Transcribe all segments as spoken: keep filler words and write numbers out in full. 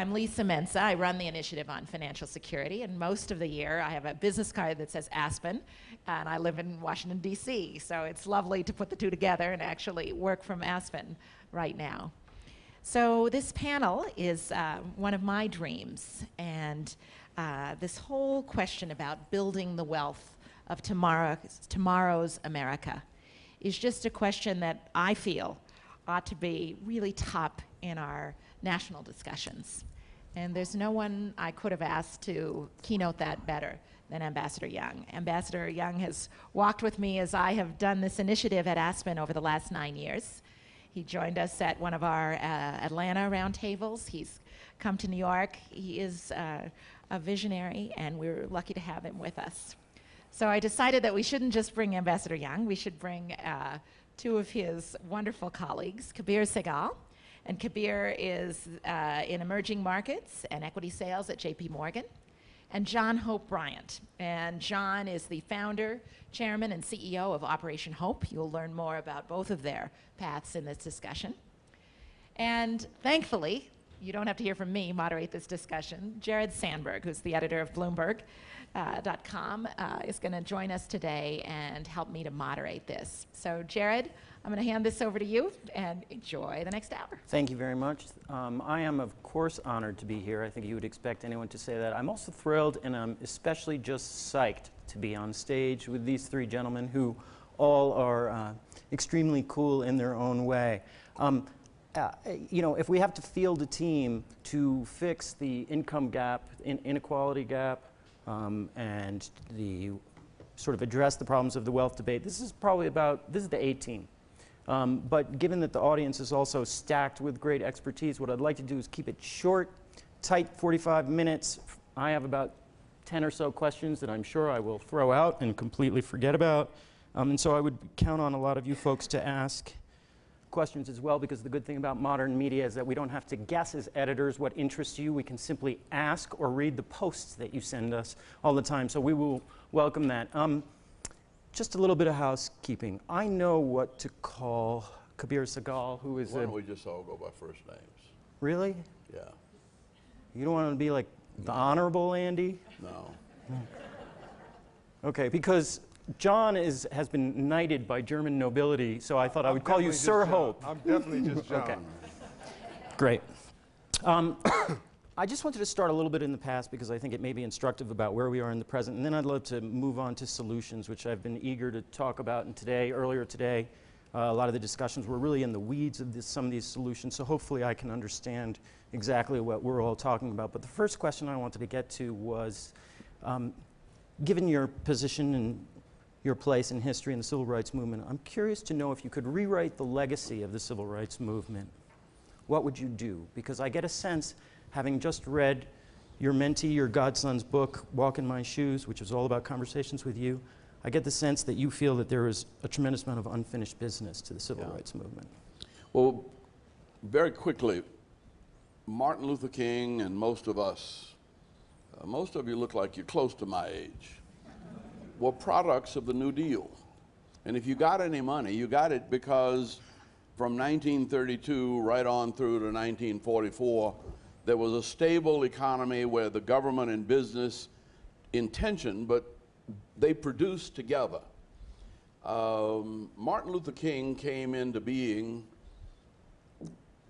I'm Lisa Mensa. I run the Initiative on Financial Security, and most of the year I have a business card that says Aspen, and I live in Washington, D C, so it's lovely to put the two together and actually work from Aspen right now. So this panel is uh, one of my dreams, and uh, this whole question about building the wealth of tomorrow, tomorrow's America is just a question that I feel ought to be really top in our national discussions. And there's no one I could have asked to keynote that better than Ambassador Young. Ambassador Young has walked with me as I have done this initiative at Aspen over the last nine years. He joined us at one of our uh, Atlanta roundtables. He's come to New York. He is uh, a visionary, and we're lucky to have him with us. So I decided that we shouldn't just bring Ambassador Young. We should bring uh, two of his wonderful colleagues, Kabir Sehgal. And Kabir is uh, in emerging markets and equity sales at J P Morgan. And John Hope Bryant. And John is the founder, chairman, and C E O of Operation Hope. You'll learn more about both of their paths in this discussion. And thankfully, you don't have to hear from me moderate this discussion. Jared Sandberg, who's the editor of Bloomberg dot com, uh, uh, is going to join us today and help me to moderate this. So Jared, I'm going to hand this over to you and enjoy the next hour. Thank you very much. Um, I am, of course, honored to be here. I think you would expect anyone to say that. I'm also thrilled, and I'm especially just psyched to be on stage with these three gentlemen who all are uh, extremely cool in their own way. Um, uh, you know, if we have to field a team to fix the income gap, in inequality gap, um, and the sort of address the problems of the wealth debate, this is probably about, this is the A team. Um, but given that the audience is also stacked with great expertise, what I'd like to do is keep it short, tight, forty-five minutes. I have about ten or so questions that I'm sure I will throw out and completely forget about. Um, and so I would count on a lot of you folks to ask questions as well, because the good thing about modern media is that we don't have to guess as editors what interests you. We can simply ask or read the posts that you send us all the time. So we will welcome that. Um, Just a little bit of housekeeping. I know what to call Kabir Sehgal, who is. Why don't we just all go by first names? Really? Yeah. You don't want to be like the Honorable Andy? No. Okay, because John is has been knighted by German nobility, so I thought I would call you Sir Hope. I'm definitely just John. Okay. Great. Um, I just wanted to start a little bit in the past because I think it may be instructive about where we are in the present, and then I'd love to move on to solutions, which I've been eager to talk about. And today, earlier today, uh, a lot of the discussions were really in the weeds of this, some of these solutions, so hopefully I can understand exactly what we're all talking about. But the first question I wanted to get to was, um, given your position and your place in history in the Civil Rights Movement, I'm curious to know if you could rewrite the legacy of the Civil Rights Movement. What would you do? Because I get a sense, having just read your mentee, your godson's book, Walk in My Shoes, which is all about conversations with you, I get the sense that you feel that there is a tremendous amount of unfinished business to the Civil yeah. Rights Movement. Well, very quickly, Martin Luther King and most of us, uh, most of you look like you're close to my age, were products of the New Deal. And if you got any money, you got it because from nineteen thirty-two right on through to nineteen forty-four, there was a stable economy where the government and business in tension, but they produced together. Um, Martin Luther King came into being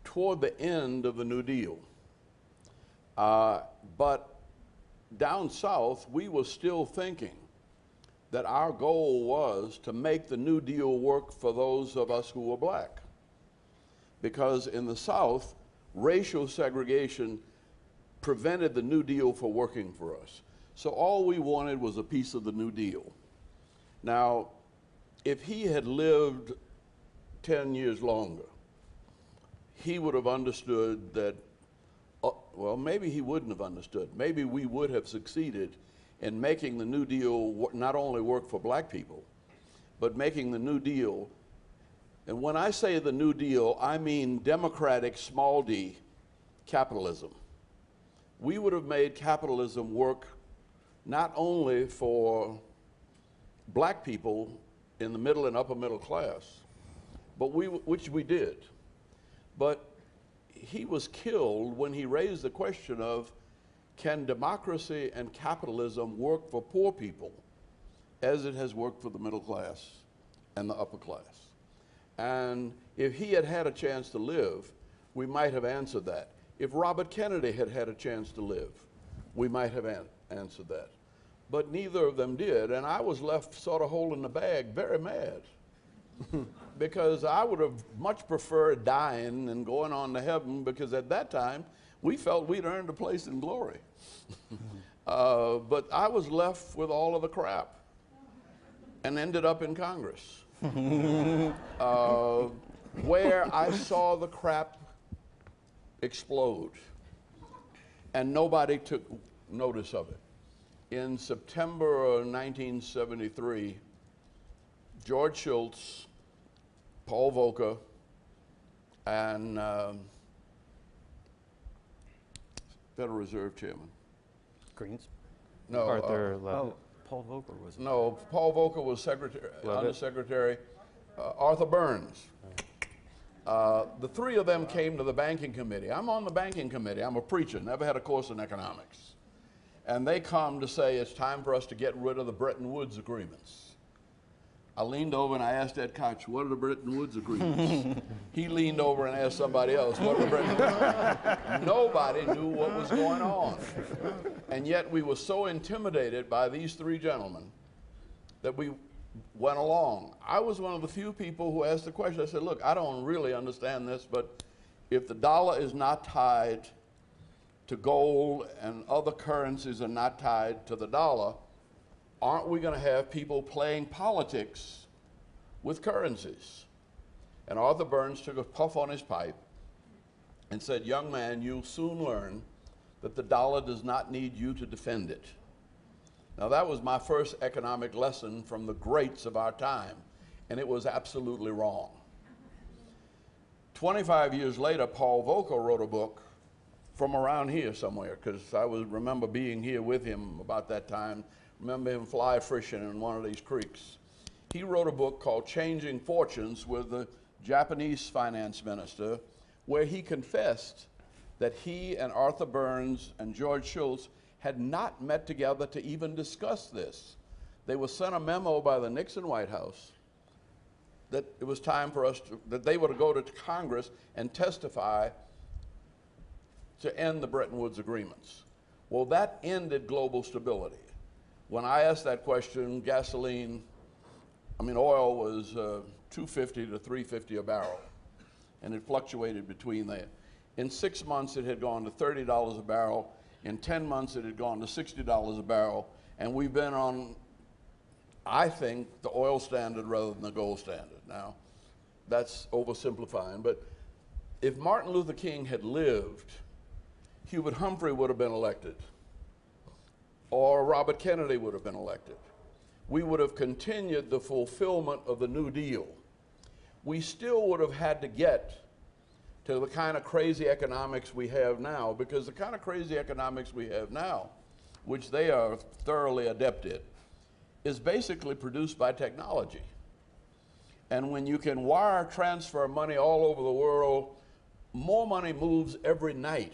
toward the end of the New Deal. Uh, but down south, we were still thinking that our goal was to make the New Deal work for those of us who were black. Because in the South, racial segregation prevented the New Deal from working for us. So all we wanted was a piece of the New Deal. Now, if he had lived ten years longer, he would have understood that, uh, well, maybe he wouldn't have understood. Maybe we would have succeeded in making the New Deal not only work for black people, but making the New Deal. And when I say the New Deal, I mean democratic, small d, capitalism. We would have made capitalism work not only for black people in the middle and upper middle class, but we, which we did. But he was killed when he raised the question of, can democracy and capitalism work for poor people as it has worked for the middle class and the upper class? And if he had had a chance to live, we might have answered that. If Robert Kennedy had had a chance to live, we might have an answered that. But neither of them did, and I was left sort of holding the bag, very mad, because I would have much preferred dying and going on to heaven, because at that time, we felt we'd earned a place in glory. uh, but I was left with all of the crap and ended up in Congress, uh, where I saw the crap explode, and nobody took notice of it. In September of nineteen seventy-three, George Shultz, Paul Volcker, and um, Federal Reserve Chairman. Greens? No. Arthur uh, Leavitt. Oh, Paul Volcker was. No, Paul Volcker was secretary, undersecretary. Uh, Arthur Burns. Uh, the three of them came to the banking committee. I'm on the banking committee. I'm a preacher, never had a course in economics. And they come to say it's time for us to get rid of the Bretton Woods agreements. I leaned over and I asked Ed Koch, what are the Bretton Woods agreements? He leaned over and asked somebody else, what are the Bretton Woods? Nobody knew what was going on. And yet we were so intimidated by these three gentlemen that we went along. I was one of the few people who asked the question. I said, look, I don't really understand this, but if the dollar is not tied to gold and other currencies are not tied to the dollar, aren't we going to have people playing politics with currencies? And Arthur Burns took a puff on his pipe and said, young man, you'll soon learn that the dollar does not need you to defend it. Now, that was my first economic lesson from the greats of our time, and it was absolutely wrong. twenty-five years later, Paul Volcker wrote a book from around here somewhere, because I was, remember being here with him about that time. Remember him fly fishing in one of these creeks. He wrote a book called Changing Fortunes with the Japanese finance minister, where he confessed that he and Arthur Burns and George Shultz had not met together to even discuss this. They were sent a memo by the Nixon White House that it was time for us to, that they were to go to Congress and testify to end the Bretton Woods agreements. Well, that ended global stability. When I asked that question, gasoline, I mean oil was uh, two fifty to three fifty a barrel, and it fluctuated between there. In six months, it had gone to thirty dollars a barrel. In ten months, it had gone to sixty dollars a barrel, and we've been on, I think, the oil standard rather than the gold standard. Now, that's oversimplifying, but if Martin Luther King had lived, Hubert Humphrey would have been elected, or Robert Kennedy would have been elected. We would have continued the fulfillment of the New Deal. We still would have had to get to the kind of crazy economics we have now, because the kind of crazy economics we have now, which they are thoroughly adept at, is basically produced by technology. And when you can wire transfer money all over the world, more money moves every night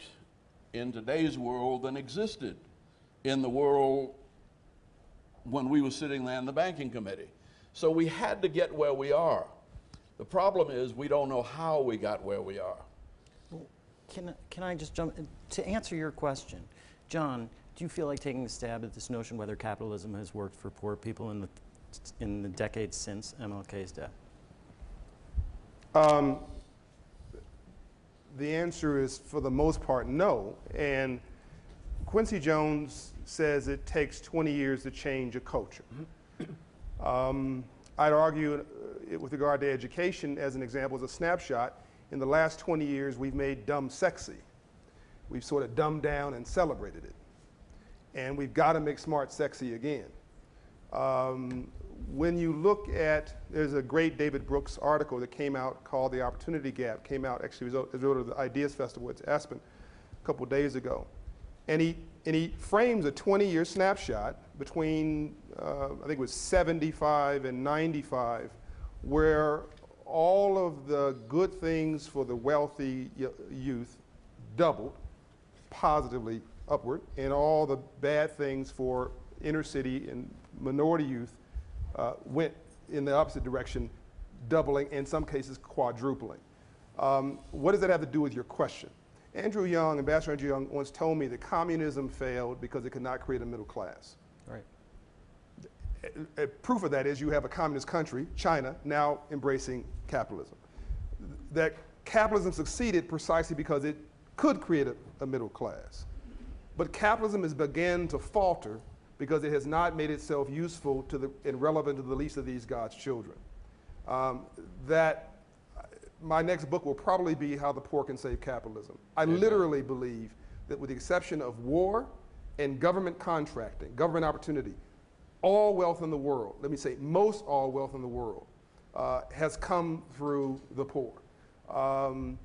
in today's world than existed in the world when we were sitting there in the banking committee. So we had to get where we are. The problem is we don't know how we got where we are. Can, can I just jump in? To answer your question, John, do you feel like taking a stab at this notion whether capitalism has worked for poor people in the, in the decades since M L K's death? Um, the answer is, for the most part, no. And Quincy Jones says it takes twenty years to change a culture. um, I'd argue uh, with regard to education, as an example, as a snapshot, in the last twenty years, we've made dumb sexy. We've sort of dumbed down and celebrated it. And we've got to make smart sexy again. Um, when you look at, there's a great David Brooks article that came out called The Opportunity Gap. Came out, actually, it was over the Ideas Festival at Aspen a couple days ago. And he, and he frames a twenty-year snapshot between, uh, I think it was seventy-five and ninety-five, where all of the good things for the wealthy youth doubled positively upward, and all the bad things for inner city and minority youth uh, went in the opposite direction, doubling, in some cases quadrupling. Um, what does that have to do with your question? Andrew Young, Ambassador Andrew Young, once told me that communism failed because it could not create a middle class. Right. A, a proof of that is you have a communist country, China, now embracing capitalism. That capitalism succeeded precisely because it could create a, a middle class. But capitalism has begun to falter because it has not made itself useful to the, and relevant to the least of these God's children. Um, that my next book will probably be How the Poor Can Save Capitalism. I Amen. literally believe that with the exception of war and government contracting, government opportunity, all wealth in the world, let me say most all wealth in the world, uh, has come through the poor. Um,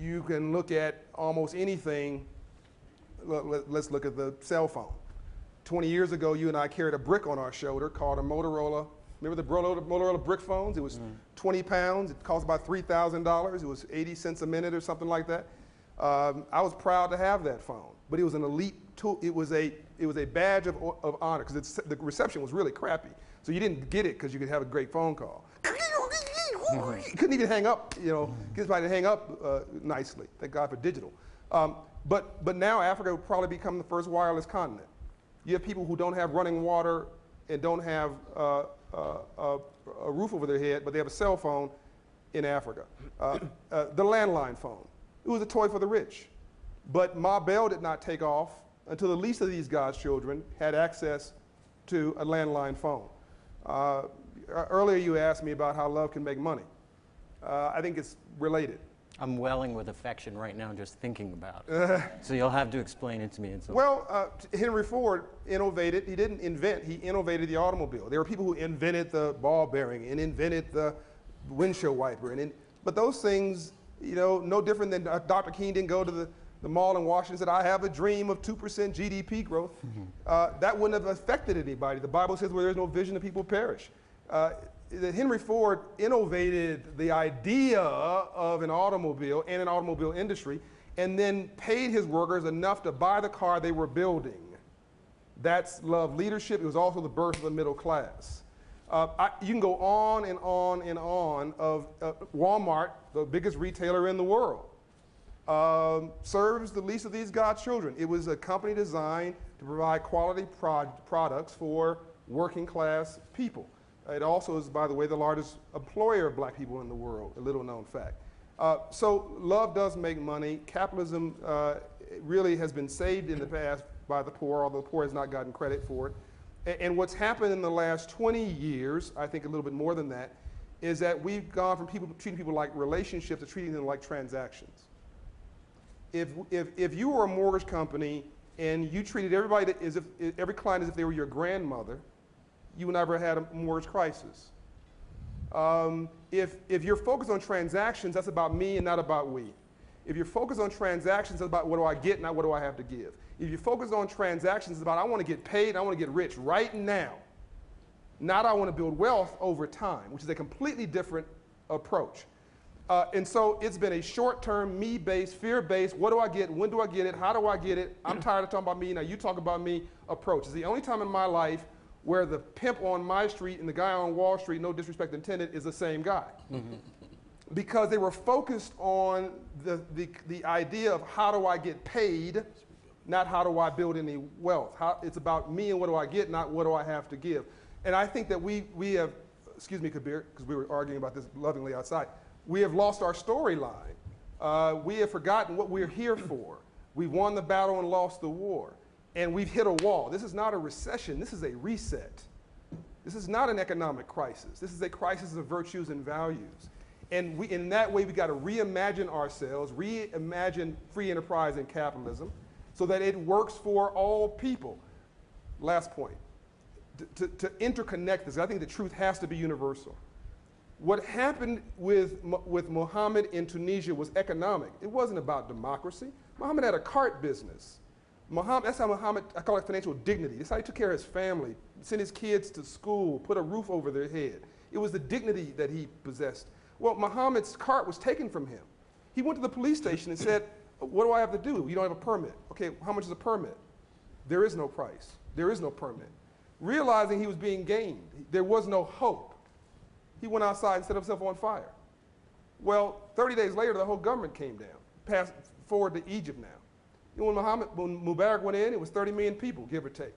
you can look at almost anything. Let's look at the cell phone. twenty years ago, you and I carried a brick on our shoulder called a Motorola. Remember the Motorola brick phones? It was mm. twenty pounds. It cost about three thousand dollars. It was eighty cents a minute or something like that. Um, I was proud to have that phone, but it was an elite tool. It was a, it was a badge of, of honor because the reception was really crappy. So you didn't get it because you could have a great phone call. You couldn't even hang up, you know, get somebody to hang up uh, nicely. Thank God for digital. Um, but, but now Africa will probably become the first wireless continent. You have people who don't have running water and don't have uh, uh, uh, a roof over their head, but they have a cell phone in Africa. Uh, uh, the landline phone, it was a toy for the rich. But Ma Bell did not take off until the least of these God's children had access to a landline phone. Uh, earlier you asked me about how love can make money. Uh, I think it's related. I'm welling with affection right now just thinking about it. Uh, so you'll have to explain it to me. And so well, uh, Henry Ford innovated. He didn't invent. He innovated the automobile. There were people who invented the ball bearing and invented the windshield wiper. And in, but those things, you know, no different than Doctor King didn't go to the, the mall in Washington and said, I have a dream of two percent G D P growth. Mm-hmm. uh, that wouldn't have affected anybody. The Bible says where there's no vision, the people perish. Uh, that Henry Ford innovated the idea of an automobile and an automobile industry and then paid his workers enough to buy the car they were building. That's love leadership. It was also the birth of the middle class. Uh, I, you can go on and on and on of uh, Walmart, the biggest retailer in the world, um, serves the least of these God's children. It was a company designed to provide quality prod products for working class people. It also is, by the way, the largest employer of black people in the world, a little known fact. Uh, so love does make money. Capitalism uh, really has been saved in the past by the poor, although the poor has not gotten credit for it. And, and what's happened in the last twenty years, I think a little bit more than that, is that we've gone from people treating people like relationships to treating them like transactions. If, if, if you were a mortgage company and you treated everybody as if, every client as if they were your grandmother, you would never have had a mortgage crisis. Um, if, if you're focused on transactions, that's about me and not about we. If you're focused on transactions, it's about what do I get, not what do I have to give. If you're focused on transactions, it's about I want to get paid, I want to get rich right now. Not I want to build wealth over time, which is a completely different approach. Uh, and so it's been a short-term, me-based, fear-based, what do I get, when do I get it, how do I get it, I'm tired of talking about me, now you talk about me approach. It's the only time in my life where the pimp on my street and the guy on Wall Street, no disrespect intended, is the same guy. Mm-hmm. Because they were focused on the, the, the idea of how do I get paid, not how do I build any wealth. How, it's about me and what do I get, not what do I have to give. And I think that we, we have, excuse me, Kabir, because we were arguing about this lovingly outside, we have lost our storyline. Uh, we have forgotten what we're here for. We won the battle and lost the war. And we've hit a wall. This is not a recession. This is a reset. This is not an economic crisis. This is a crisis of virtues and values. And we, in that way, we've got to reimagine ourselves, reimagine free enterprise and capitalism so that it works for all people. Last point, to, to, to interconnect this, I think the truth has to be universal. What happened with, with Mohamed in Tunisia was economic. It wasn't about democracy. Mohamed had a cart business. Muhammad, that's how Muhammad, I call it financial dignity. That's how he took care of his family, sent his kids to school, put a roof over their head. It was the dignity that he possessed. Well, Muhammad's cart was taken from him. He went to the police station and said, What do I have to do? You don't have a permit. Okay, how much is a permit? There is no price. There is no permit. Realizing he was being gamed, there was no hope, he went outside and set himself on fire. Well, thirty days later, the whole government came down, passed forward to Egypt now. You know, when, Muhammad, when Mubarak went in, it was thirty million people, give or take.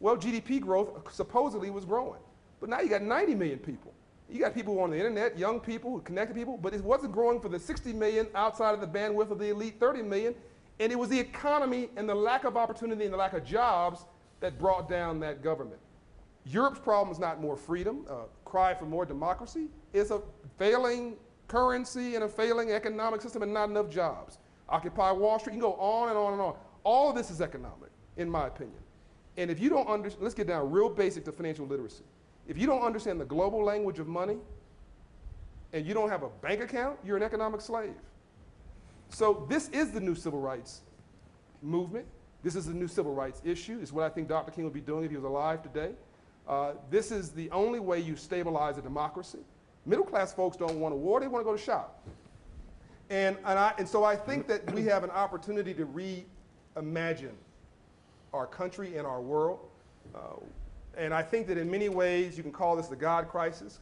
Well, G D P growth supposedly was growing. But now you got ninety million people. You got people on the internet, young people, connected people, but it wasn't growing for the sixty million outside of the bandwidth of the elite thirty million, and it was the economy and the lack of opportunity and the lack of jobs that brought down that government. Europe's problem is not more freedom, uh, cry for more democracy. It's a failing currency and a failing economic system and not enough jobs. Occupy Wall Street, you can go on and on and on. All of this is economic, in my opinion. And if you don't understand, let's get down real basic to financial literacy. If you don't understand the global language of money and you don't have a bank account, you're an economic slave. So this is the new civil rights movement. This is the new civil rights issue. It's what I think Doctor King would be doing if he was alive today. Uh, this is the only way you stabilize a democracy. Middle class folks don't want a war, they want to go to shop. And, and, I, and so I think that we have an opportunity to reimagine our country and our world. Uh, And I think that in many ways you can call this the God crisis,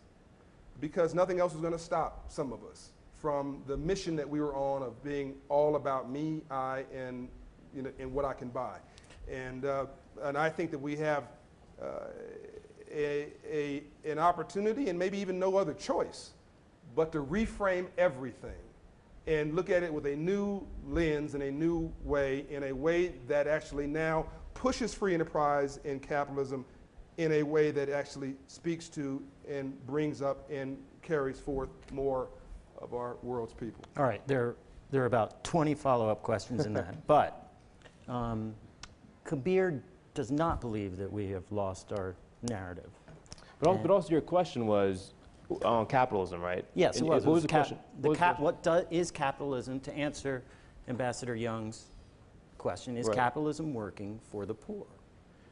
because nothing else is going to stop some of us from the mission that we were on of being all about me, I, and, you know, and what I can buy. And, uh, and I think that we have uh, a, a, an opportunity and maybe even no other choice but to reframe everything and look at it with a new lens and a new way, in a way that actually now pushes free enterprise and capitalism in a way that actually speaks to and brings up and carries forth more of our world's people. All right, there, there are about twenty follow-up questions in that, but um, Kabir does not believe that we have lost our narrative. But, al but also your question was on capitalism, right? Yes, and it was. What was the question? The what, cap what do is capitalism, to answer Ambassador Young's question, is right. capitalism working for the poor?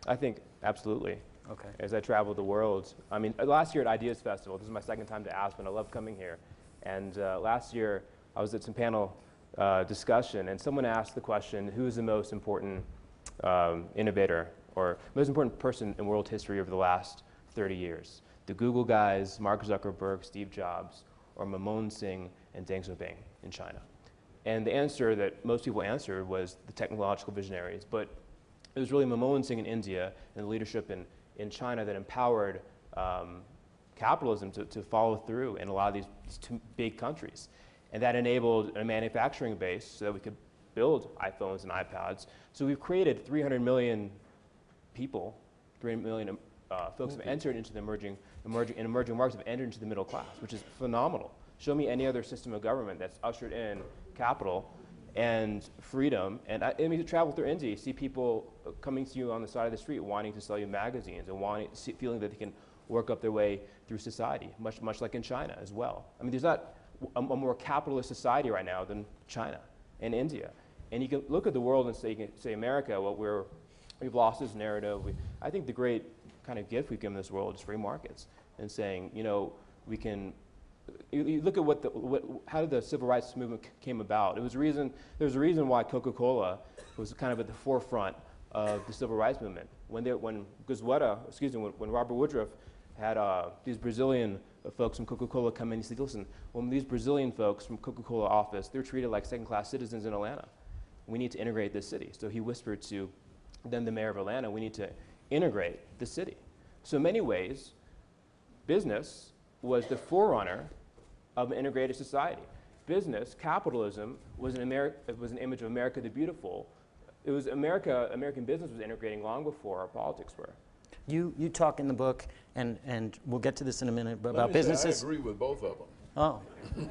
I think absolutely. Okay. As I travel the world, I mean, last year at Ideas Festival, this is my second time to Aspen. I love coming here. And uh, last year, I was at some panel uh, discussion, and someone asked the question, who is the most important um, innovator or most important person in world history over the last thirty years? The Google guys, Mark Zuckerberg, Steve Jobs, or Manmohan Singh and Deng Xiaoping in China? And the answer that most people answered was the technological visionaries, but it was really Manmohan Singh in India and the leadership in in China that empowered um, capitalism to, to follow through in a lot of these, these two big countries. And that enabled a manufacturing base so that we could build iPhones and iPods. So we've created three hundred million people, three hundred million uh, folks have entered into the emerging, emerging, and emerging markets have entered into the middle class, which is phenomenal. Show me any other system of government that's ushered in capital and freedom. And I, I mean, to travel through India, you see people coming to you on the side of the street wanting to sell you magazines and wanting, see, feeling that they can work up their way through society, much, much like in China as well. I mean, there's not a, a more capitalist society right now than China and India. And you can look at the world and say, you can say America, well, we're, we've lost this narrative. We, I think the great kind of gift we've given this world is free markets and saying, you know, we can. You, you look at what the, what, how did the civil rights movement came about. It was a reason, there's a reason why Coca-Cola was kind of at the forefront of the civil rights movement. When, they, when Guizueta, excuse me, when, when Robert Woodruff had uh, these Brazilian folks from Coca-Cola come in, he said, listen, when these Brazilian folks from Coca-Cola office, they're treated like second-class citizens in Atlanta. We need to integrate this city. So he whispered to then the mayor of Atlanta, we need to integrate the city. So in many ways, business was the forerunner of an integrated society. Business, capitalism, was an, Ameri was an image of America the Beautiful. It was America, American business was integrating long before our politics were. You, you talk in the book, and, and we'll get to this in a minute, but about businesses. Say, I agree with both of them. Oh.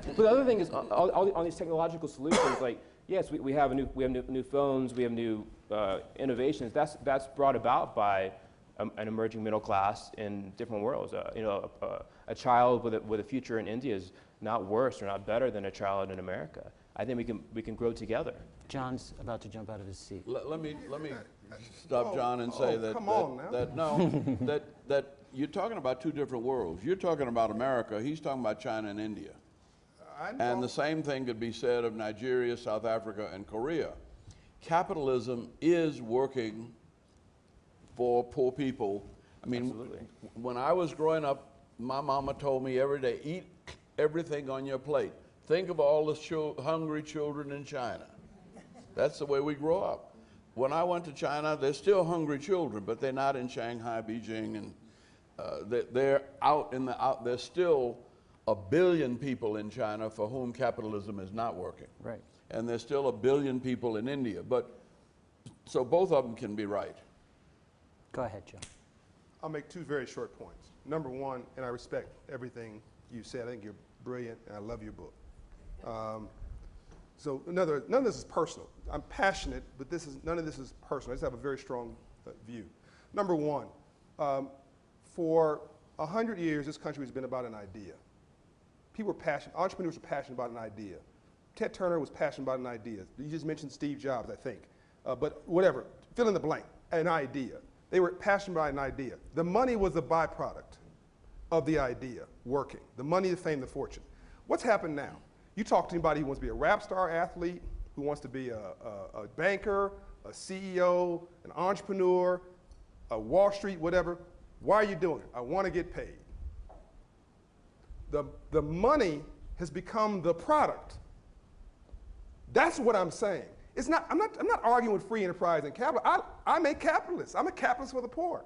But the other thing is, all, all, all these technological solutions, like, yes, we, we have, a new, we have new, new phones, we have new uh, innovations. That's, that's brought about by an emerging middle class in different worlds. Uh, you know, a, a, a child with a, with a future in India is not worse or not better than a child in America. I think we can we can grow together. John's about to jump out of his seat. L let me let me stop oh, John and say oh, that, come that, on now. that no that that you're talking about two different worlds. You're talking about America. He's talking about China and India. And the same thing could be said of Nigeria, South Africa, and Korea. Capitalism is working for poor people. I mean, Absolutely. When I was growing up, my mama told me every day, eat everything on your plate. Think of all the cho- hungry children in China. That's the way we grow up. When I went to China, they're still hungry children, but they're not in Shanghai, Beijing, and uh, they, they're out in the out. There's still a billion people in China for whom capitalism is not working. Right. And there's still a billion people in India. But so both of them can be right. Go ahead, Joe. I'll make two very short points. Number one, and I respect everything you said. I think you're brilliant, and I love your book. Um, so another, none of this is personal. I'm passionate, but this is none of this is personal. I just have a very strong uh, view. Number one, um, for a hundred years, this country has been about an idea. People were passionate. Entrepreneurs were passionate about an idea. Ted Turner was passionate about an idea. You just mentioned Steve Jobs, I think. Uh, but whatever, fill in the blank, an idea. They were passionate about an idea. The money was the byproduct of the idea working. The money, the fame, the fortune. What's happened now? You talk to anybody who wants to be a rap star athlete, who wants to be a, a, a banker, a C E O, an entrepreneur, a Wall Street, whatever. Why are you doing it? I want to get paid. The, the money has become the product. That's what I'm saying. It's not, I'm, not, I'm not arguing with free enterprise and capital. I, I'm a capitalist. I'm a capitalist for the poor.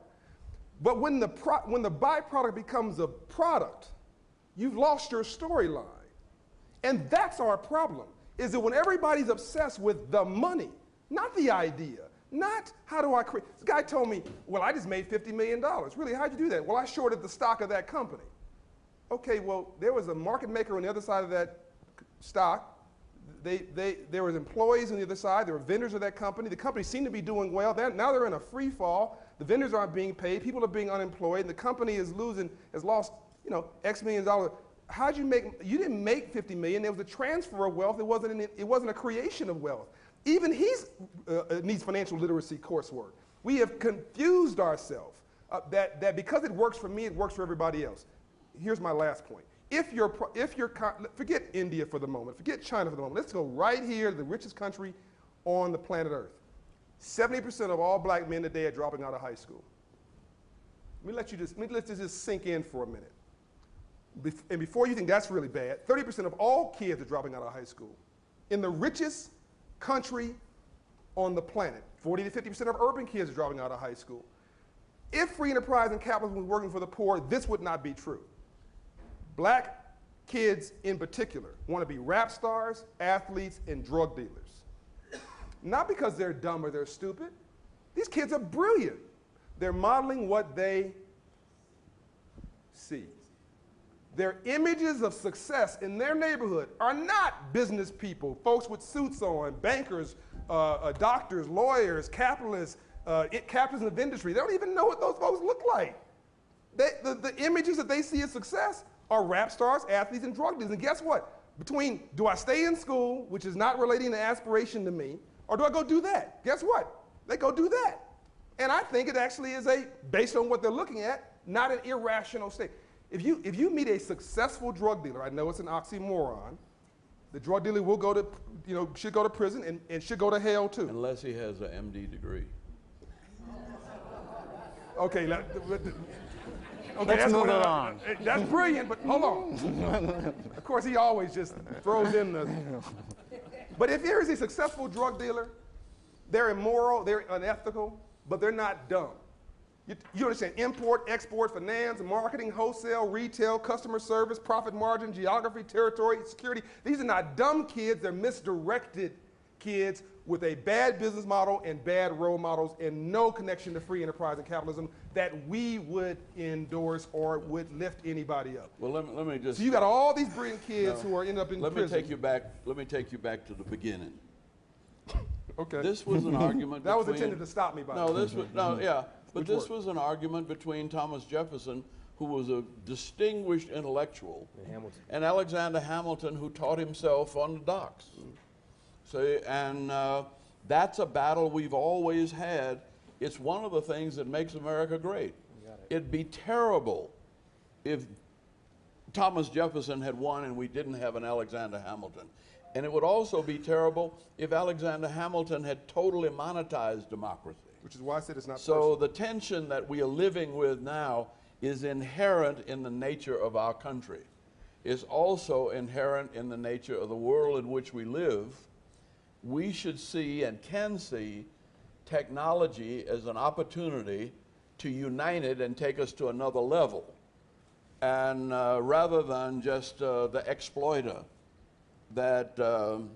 But when the, pro, when the byproduct becomes a product, you've lost your storyline. And that's our problem, is that when everybody's obsessed with the money, not the idea, not how do I create. This guy told me, well, I just made fifty million dollars. Really, how'd you do that? Well, I shorted the stock of that company. Okay, well, there was a market maker on the other side of that stock. They, they, there was employees on the other side. There were vendors of that company. The company seemed to be doing well. They're, now they're in a free fall. The vendors aren't being paid. People are being unemployed. And the company is losing, has lost, you know, X million dollars. How'd you make? You didn't make fifty million. There was a transfer of wealth. It wasn't. An, it wasn't a creation of wealth. Even he uh, needs financial literacy coursework. We have confused ourselves uh, that that because it works for me, it works for everybody else. Here's my last point. If you're, if you're, forget India for the moment, forget China for the moment. Let's go right here to the richest country on the planet Earth. seventy percent of all black men today are dropping out of high school. Let me let you just, let me let this just sink in for a minute. Bef and before you think that's really bad, thirty percent of all kids are dropping out of high school. In the richest country on the planet, forty to fifty percent of urban kids are dropping out of high school. If free enterprise and capitalism was working for the poor, this would not be true. Black kids in particular want to be rap stars, athletes, and drug dealers. Not because they're dumb or they're stupid. These kids are brilliant. They're modeling what they see. Their images of success in their neighborhood are not business people, folks with suits on, bankers, uh, uh, doctors, lawyers, capitalists, uh, it, capitalists of industry. They don't even know what those folks look like. They, the, the images that they see as success are rap stars, athletes, and drug dealers. And guess what? Between do I stay in school, which is not relating to aspiration to me, or do I go do that? Guess what? They go do that. And I think it actually is a, based on what they're looking at, not an irrational state. If you, if you meet a successful drug dealer, I know it's an oxymoron, the drug dealer will go to, you know, should go to prison and, and should go to hell too. Unless he has an M D degree. Okay. Let, let, Okay, Let's that's move it on. I, that's brilliant, but hold on. Of course, he always just throws in the. But if there is a successful drug dealer, they're immoral, they're unethical, but they're not dumb. You, you understand import, export, finance, marketing, wholesale, retail, customer service, profit margin, geography, territory, security. These are not dumb kids. They're misdirected kids with a bad business model and bad role models and no connection to free enterprise and capitalism that we would endorse or would lift anybody up. Well, let me, let me just. So you got all these brilliant kids no, who are ending up in let prison. Let me take you back. Let me take you back to the beginning. Okay. This was an argument. That was intended to stop me by. No, this was no, yeah, but Which this worked? was an argument between Thomas Jefferson, who was a distinguished intellectual, and, Hamilton. and Alexander Hamilton, who taught himself on the docks. So, and uh, that's a battle we've always had. It's one of the things that makes America great. It. It'd be terrible if Thomas Jefferson had won and we didn't have an Alexander Hamilton. And it would also be terrible if Alexander Hamilton had totally monetized democracy. Which is why I said it's not personal. So the tension that we are living with now is inherent in the nature of our country. It's also inherent in the nature of the world in which we live. We should see and can see technology as an opportunity to unite it and take us to another level. And uh, rather than just uh, the exploiter that, um,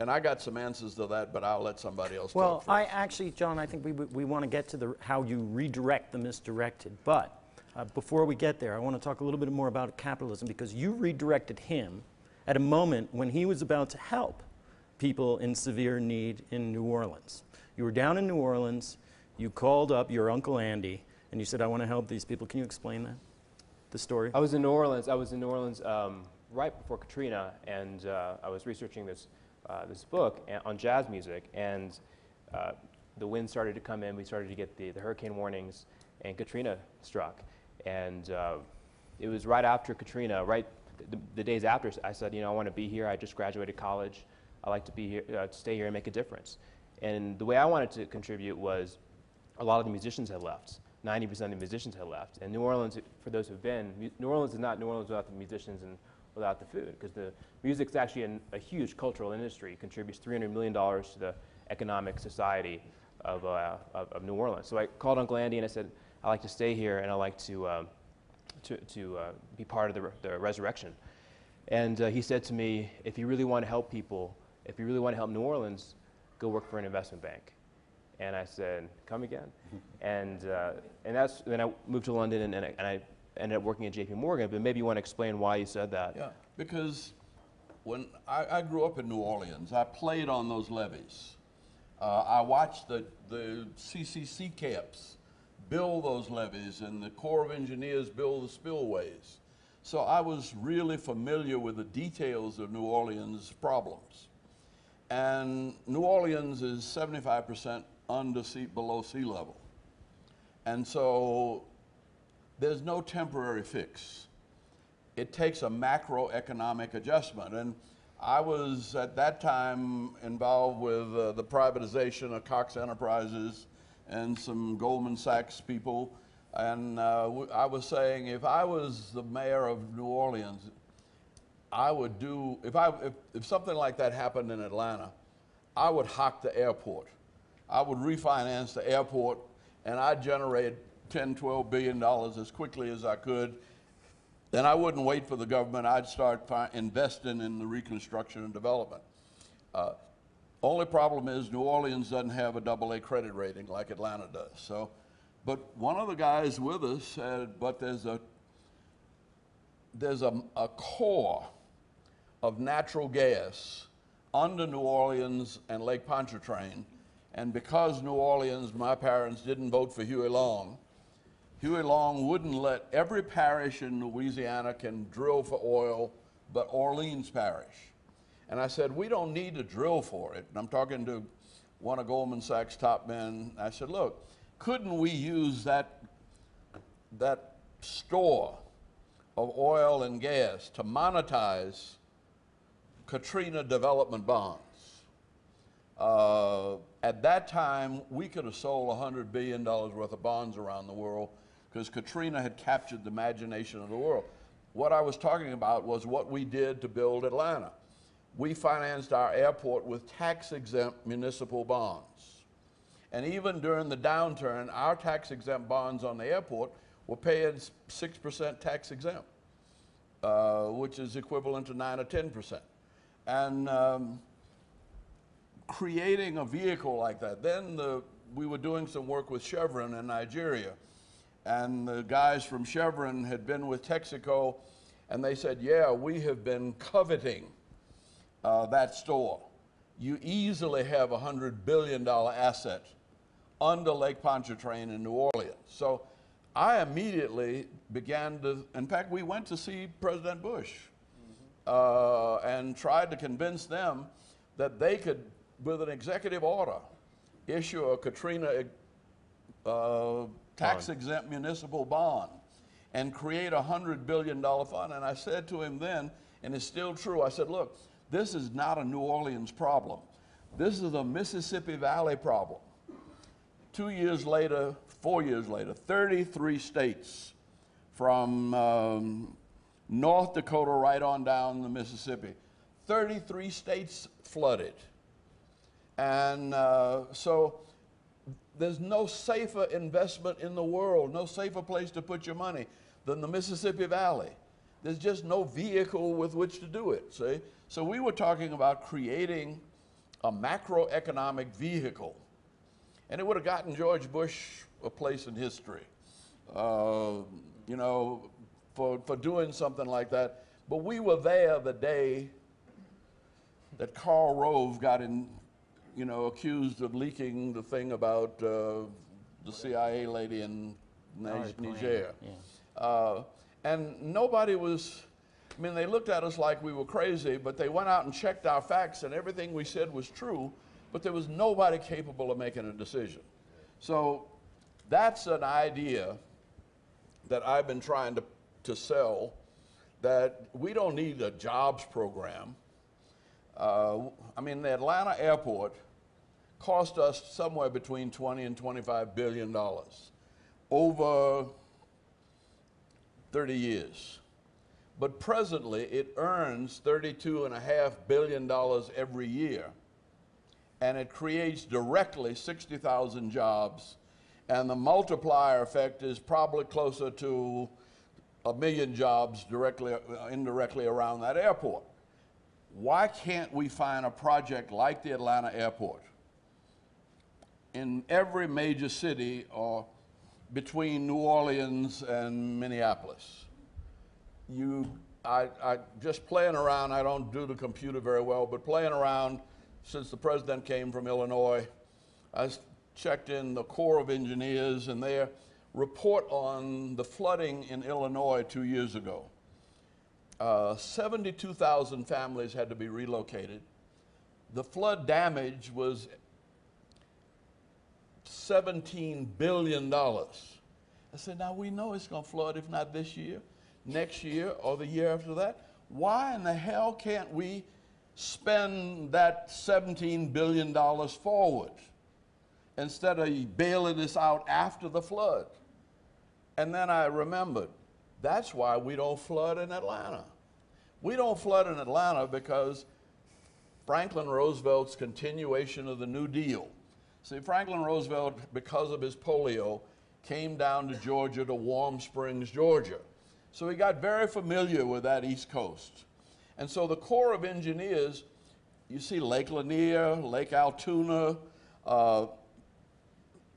and I got some answers to that, but I'll let somebody else well, talk first. Well, I actually, John, I think we, we want to get to the, how you redirect the misdirected. But uh, before we get there, I want to talk a little bit more about capitalism, because you redirected him at a moment when he was about to help people in severe need in New Orleans. You were down in New Orleans, you called up your Uncle Andy, and you said, I want to help these people. Can you explain that, the story? I was in New Orleans, I was in New Orleans um, right before Katrina, and uh, I was researching this, uh, this book on jazz music, and uh, the wind started to come in, we started to get the, the hurricane warnings, and Katrina struck. And uh, it was right after Katrina, right th the, the days after, I said, you know, I want to be here, I just graduated college, I like to be here, uh, stay here and make a difference. And the way I wanted to contribute was, a lot of the musicians had left. ninety percent of the musicians had left. And New Orleans, for those who've been, New Orleans is not New Orleans without the musicians and without the food, because the music's actually an, a huge cultural industry. It contributes three hundred million dollars to the economic society of, uh, of, of New Orleans. So I called Uncle Andy and I said, I like to stay here and I like to, um, to, to uh, be part of the, re the resurrection. And uh, he said to me, if you really want to help people, if you really want to help New Orleans, go work for an investment bank. And I said, come again. and uh, and that's, then I moved to London and, and, I, and I ended up working at J P Morgan, but maybe you want to explain why you said that. Yeah, because when I, I grew up in New Orleans, I played on those levees. Uh, I watched the, the C C C camps build those levees and the Corps of Engineers build the spillways. So I was really familiar with the details of New Orleans problems. And New Orleans is seventy-five percent under sea, below sea level. And so there's no temporary fix. It takes a macroeconomic adjustment. And I was at that time involved with uh, the privatization of Cox Enterprises and some Goldman Sachs people. And uh, w I was saying, if I was the mayor of New Orleans, I would do, if, I, if, if something like that happened in Atlanta, I would hock the airport. I would refinance the airport and I'd generate ten, twelve billion dollars as quickly as I could. Then I wouldn't wait for the government. I'd start investing in the reconstruction and development. Uh, only problem is New Orleans doesn't have a double A credit rating like Atlanta does. So, but one of the guys with us said, but there's a, there's a, a core of natural gas under New Orleans and Lake Pontchartrain. And because New Orleans, my parents didn't vote for Huey Long, Huey Long wouldn't let every parish in Louisiana can drill for oil but Orleans Parish. And I said, we don't need to drill for it. And I'm talking to one of Goldman Sachs top men. I said, look, couldn't we use that, that store of oil and gas to monetize Katrina development bonds? Uh, at that time, we could have sold one hundred billion dollars worth of bonds around the world because Katrina had captured the imagination of the world. What I was talking about was what we did to build Atlanta. We financed our airport with tax-exempt municipal bonds. And even during the downturn, our tax-exempt bonds on the airport were paying six percent tax-exempt, uh, which is equivalent to nine or ten percent. And um, creating a vehicle like that. Then the, we were doing some work with Chevron in Nigeria, and the guys from Chevron had been with Texaco, and they said, yeah, we have been coveting uh, that store. You easily have a one hundred billion dollar asset under Lake Pontchartrain in New Orleans. So I immediately began to, in fact, we went to see President Bush mm-hmm. uh, and tried to convince them that they could, with an executive order, issue a Katrina uh, tax-exempt municipal bond. and create a one hundred billion dollar fund. And I said to him then, and it's still true, I said, look, this is not a New Orleans problem. This is a Mississippi Valley problem. Two years later, four years later, thirty-three states from um, North Dakota right on down the Mississippi, thirty-three states flooded. And uh, so there's no safer investment in the world, no safer place to put your money than the Mississippi Valley. There's just no vehicle with which to do it, see? So we were talking about creating a macroeconomic vehicle. And it would have gotten George Bush a place in history, uh, you know, for, for doing something like that. But we were there the day that Karl Rove got in, you know, accused of leaking the thing about uh, the C I A lady in Niger. Niger. Yeah. Uh, and nobody was, I mean, they looked at us like we were crazy, but they went out and checked our facts, and everything we said was true, but there was nobody capable of making a decision. So that's an idea that I've been trying to, to sell, that we don't need a jobs program. Uh, I mean, the Atlanta airport cost us somewhere between twenty and twenty-five billion dollars over thirty years. But presently, it earns thirty-two point five billion dollars every year, and it creates directly sixty thousand jobs, and the multiplier effect is probably closer to a million jobs directly, uh, indirectly around that airport. Why can't we find a project like the Atlanta airport in every major city or between New Orleans and Minneapolis? You, I, I just playing around, I don't do the computer very well, but playing around since the president came from Illinois, I checked in the Corps of Engineers and their report on the flooding in Illinois two years ago. Uh, seventy-two thousand families had to be relocated. The flood damage was seventeen billion dollars. I said, now we know it's going to flood, if not this year, next year, or the year after that. Why in the hell can't we spend that seventeen billion dollars forward instead of bailing this out after the flood? And then I remembered, that's why we don't flood in Atlanta. We don't flood in Atlanta because Franklin Roosevelt's continuation of the New Deal. See, Franklin Roosevelt, because of his polio, came down to Georgia, to Warm Springs, Georgia. So he got very familiar with that East Coast. And so the Corps of Engineers, you see Lake Lanier, Lake Altoona. Uh,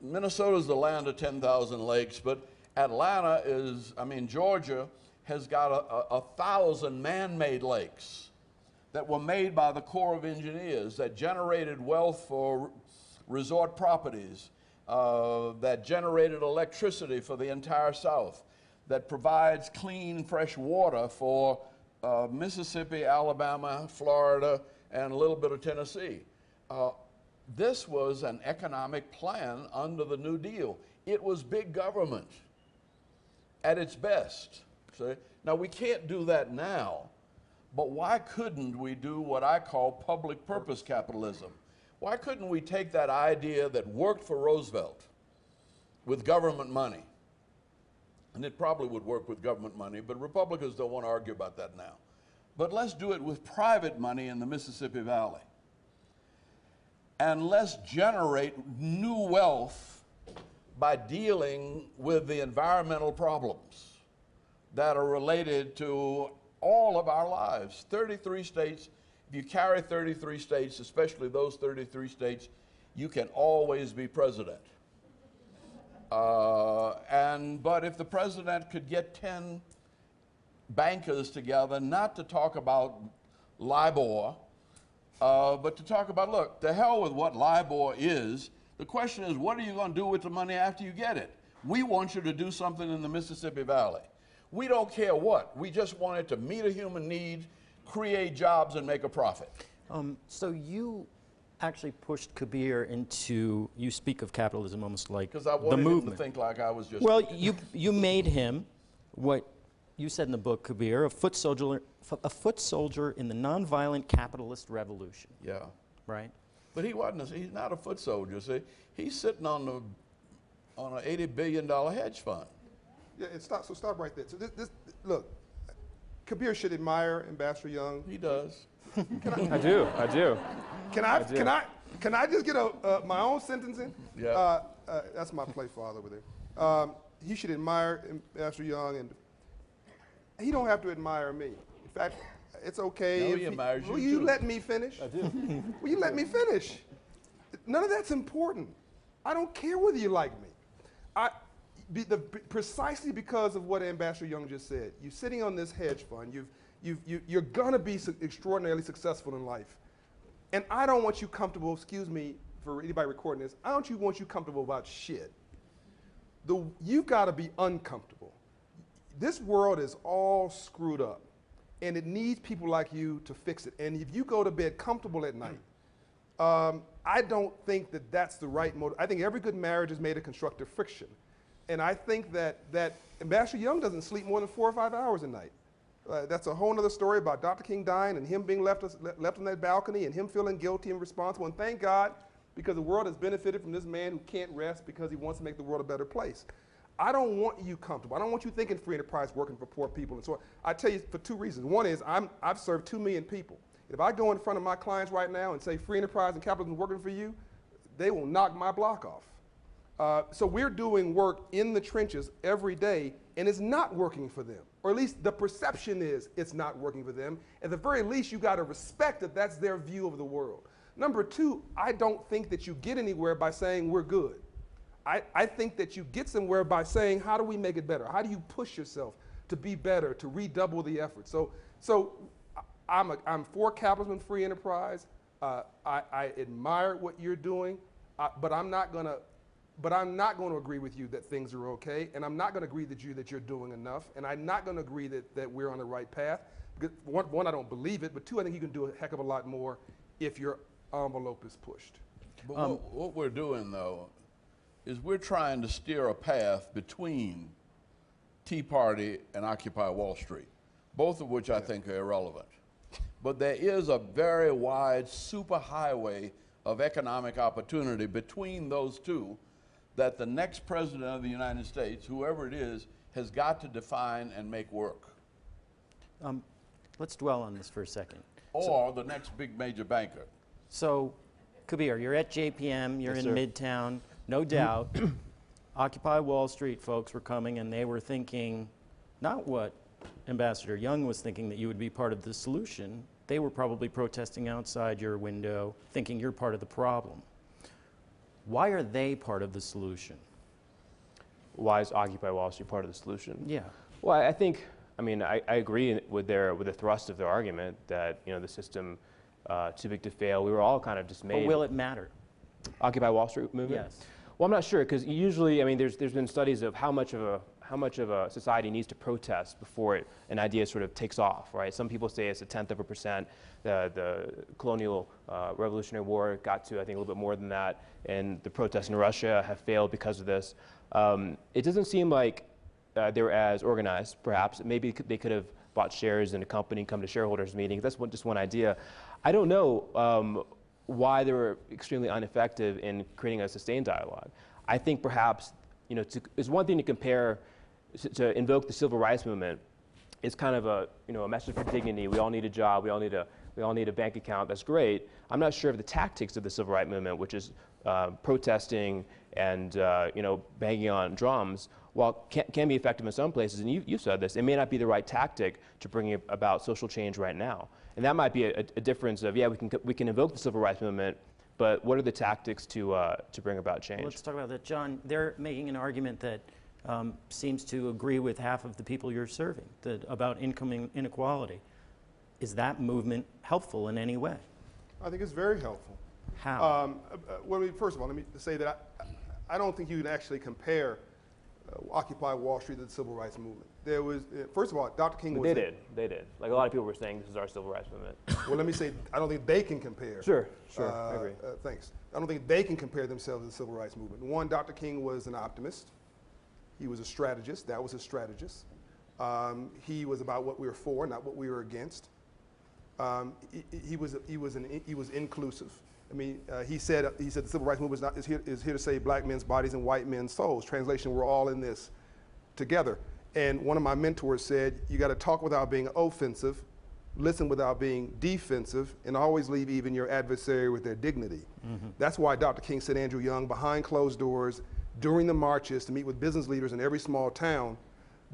Minnesota's the land of ten thousand lakes, but Atlanta is, I mean, Georgia has got a, a, a thousand man-made lakes that were made by the Corps of Engineers that generated wealth for resort properties, uh, that generated electricity for the entire South, that provides clean, fresh water for uh, Mississippi, Alabama, Florida, and a little bit of Tennessee. Uh, this was an economic plan under the New Deal. It was big government at its best. See? Now, we can't do that now, but why couldn't we do what I call public purpose capitalism? Why couldn't we take that idea that worked for Roosevelt with government money? And it probably would work with government money, but Republicans don't want to argue about that now. But let's do it with private money in the Mississippi Valley. And let's generate new wealth by dealing with the environmental problems that are related to all of our lives. thirty-three states, if you carry thirty-three states, especially those thirty-three states, you can always be president. Uh, and, but if the president could get ten bankers together, not to talk about LIBOR, uh, but to talk about, look, to hell with what LIBOR is. The question is, what are you going to do with the money after you get it? We want you to do something in the Mississippi Valley. We don't care what. We just want it to meet a human need, create jobs, and make a profit. Um, so you actually pushed Kabir into, you speak of capitalism almost like the movement. Because I wanted him to think like I was just... Well, you, you made him what you said in the book, Kabir, a foot soldier, a foot soldier in the nonviolent capitalist revolution. Yeah. Right? But he wasn't, a, he's not a foot soldier, see? He's sitting on the, on an eighty billion dollar hedge fund. Yeah, and stop, so stop right there. So this, this, look, Kabir should admire Ambassador Young. He does. Can I, I do, I do. Can I, I do. Can I, can I just get a, uh, my own sentence in? Yeah. Uh, uh, that's my play father over there. Um, he should admire Ambassador Young, and he don't have to admire me. In fact, it's okay. No, he admires you. Will you let me finish? I do. Will you let me finish? None of that's important. I don't care whether you like me. I, be the, precisely because of what Ambassador Young just said, you're sitting on this hedge fund, you've, you've, you, you're gonna be su extraordinarily successful in life. And I don't want you comfortable, excuse me for anybody recording this, I don't you want you comfortable about shit. The, you've gotta be uncomfortable. This world is all screwed up, and it needs people like you to fix it. And if you go to bed comfortable at night, um, I don't think that that's the right motive. I think every good marriage is made of constructive friction. And I think that, that Ambassador Young doesn't sleep more than four or five hours a night. Uh, that's a whole other story about Doctor King dying and him being left, left on that balcony and him feeling guilty and responsible. And thank God, because the world has benefited from this man who can't rest because he wants to make the world a better place. I don't want you comfortable. I don't want you thinking free enterprise, working for poor people and so on. I tell you for two reasons. One is I'm, I've served two million people. If I go in front of my clients right now and say free enterprise and capitalism working for you, they will knock my block off. Uh, so we're doing work in the trenches every day, and it's not working for them. Or at least the perception is it's not working for them. At the very least, you got to respect that that's their view of the world. Number two, I don't think that you get anywhere by saying we're good. I, I think that you get somewhere by saying, how do we make it better? How do you push yourself to be better, to redouble the effort? So, so I'm, a, I'm for capitalism and free enterprise. Uh, I, I admire what you're doing, uh, but I'm not gonna, but I'm not gonna agree with you that things are okay, and I'm not gonna agree with you that you're doing enough, and I'm not gonna agree that, that we're on the right path. Because one, one, I don't believe it, but two, I think you can do a heck of a lot more if your envelope is pushed. But um, what, what we're doing, though, is we're trying to steer a path between Tea Party and Occupy Wall Street, both of which I yeah. think are irrelevant. But there is a very wide superhighway of economic opportunity between those two that the next president of the United States, whoever it is, has got to define and make work. Um, let's dwell on this for a second. Or so, the next big major banker. So, Kabir, you're at J P M, you're yes, in sir. Midtown. No doubt, Occupy Wall Street folks were coming and they were thinking not what Ambassador Young was thinking, that you would be part of the solution. They were probably protesting outside your window thinking you're part of the problem. Why are they part of the solution? Why is Occupy Wall Street part of the solution? Yeah. Well, I think, I mean, I, I agree with their, with the thrust of their argument that, you know, the system uh, too big to fail. We were all kind of dismayed. But will it matter? Occupy Wall Street movement? Yes. Well, I'm not sure, because usually, I mean, there's there's been studies of how much of a how much of a society needs to protest before it, an idea sort of takes off, right? Some people say it's a tenth of a percent. The the colonial uh, Revolutionary War got to, I think, a little bit more than that, and the protests in Russia have failed because of this. Um, it doesn't seem like uh, they were as organized. Perhaps maybe they could have bought shares in a company, come to shareholders' meetings. That's one, just one idea. I don't know. Um, why they were extremely ineffective in creating a sustained dialogue. I think perhaps, you know, to, it's one thing to compare, to, to invoke the civil rights movement. It's kind of a, you know, a message for dignity. We all need a job. We all need a, we all need a bank account. That's great. I'm not sure of the tactics of the civil rights movement, which is uh, protesting and, uh, you know, banging on drums. While can, can be effective in some places, and you, you said this, it may not be the right tactic to bring about social change right now. And that might be a, a difference of, yeah, we can, we can invoke the civil rights movement, but what are the tactics to, uh, to bring about change? Well, let's talk about that. John, they're making an argument that um, seems to agree with half of the people you're serving, that about income inequality. Is that movement helpful in any way? I think it's very helpful. How? Um, well, first of all, let me say that I, I don't think you can actually compare Uh, Occupy Wall Street to the civil rights movement. There was, uh, first of all, Doctor King was. They did, they did. Like a lot of people were saying, this is our civil rights movement. Well, let me say, I don't think they can compare. Sure, sure, uh, I agree. Uh, thanks. I don't think they can compare themselves to the civil rights movement. One, Doctor King was an optimist. He was a strategist, that was his strategist. Um, he was about what we were for, not what we were against. Um, he, he was he was an, he was inclusive. I mean, uh, he said he said the civil rights movement is, not, is here is here to save black men's bodies and white men's souls. Translation: we're all in this together. And one of my mentors said, you got to talk without being offensive, listen without being defensive, and always leave even your adversary with their dignity. Mm-hmm. That's why Doctor King sent Andrew Young behind closed doors during the marches to meet with business leaders in every small town,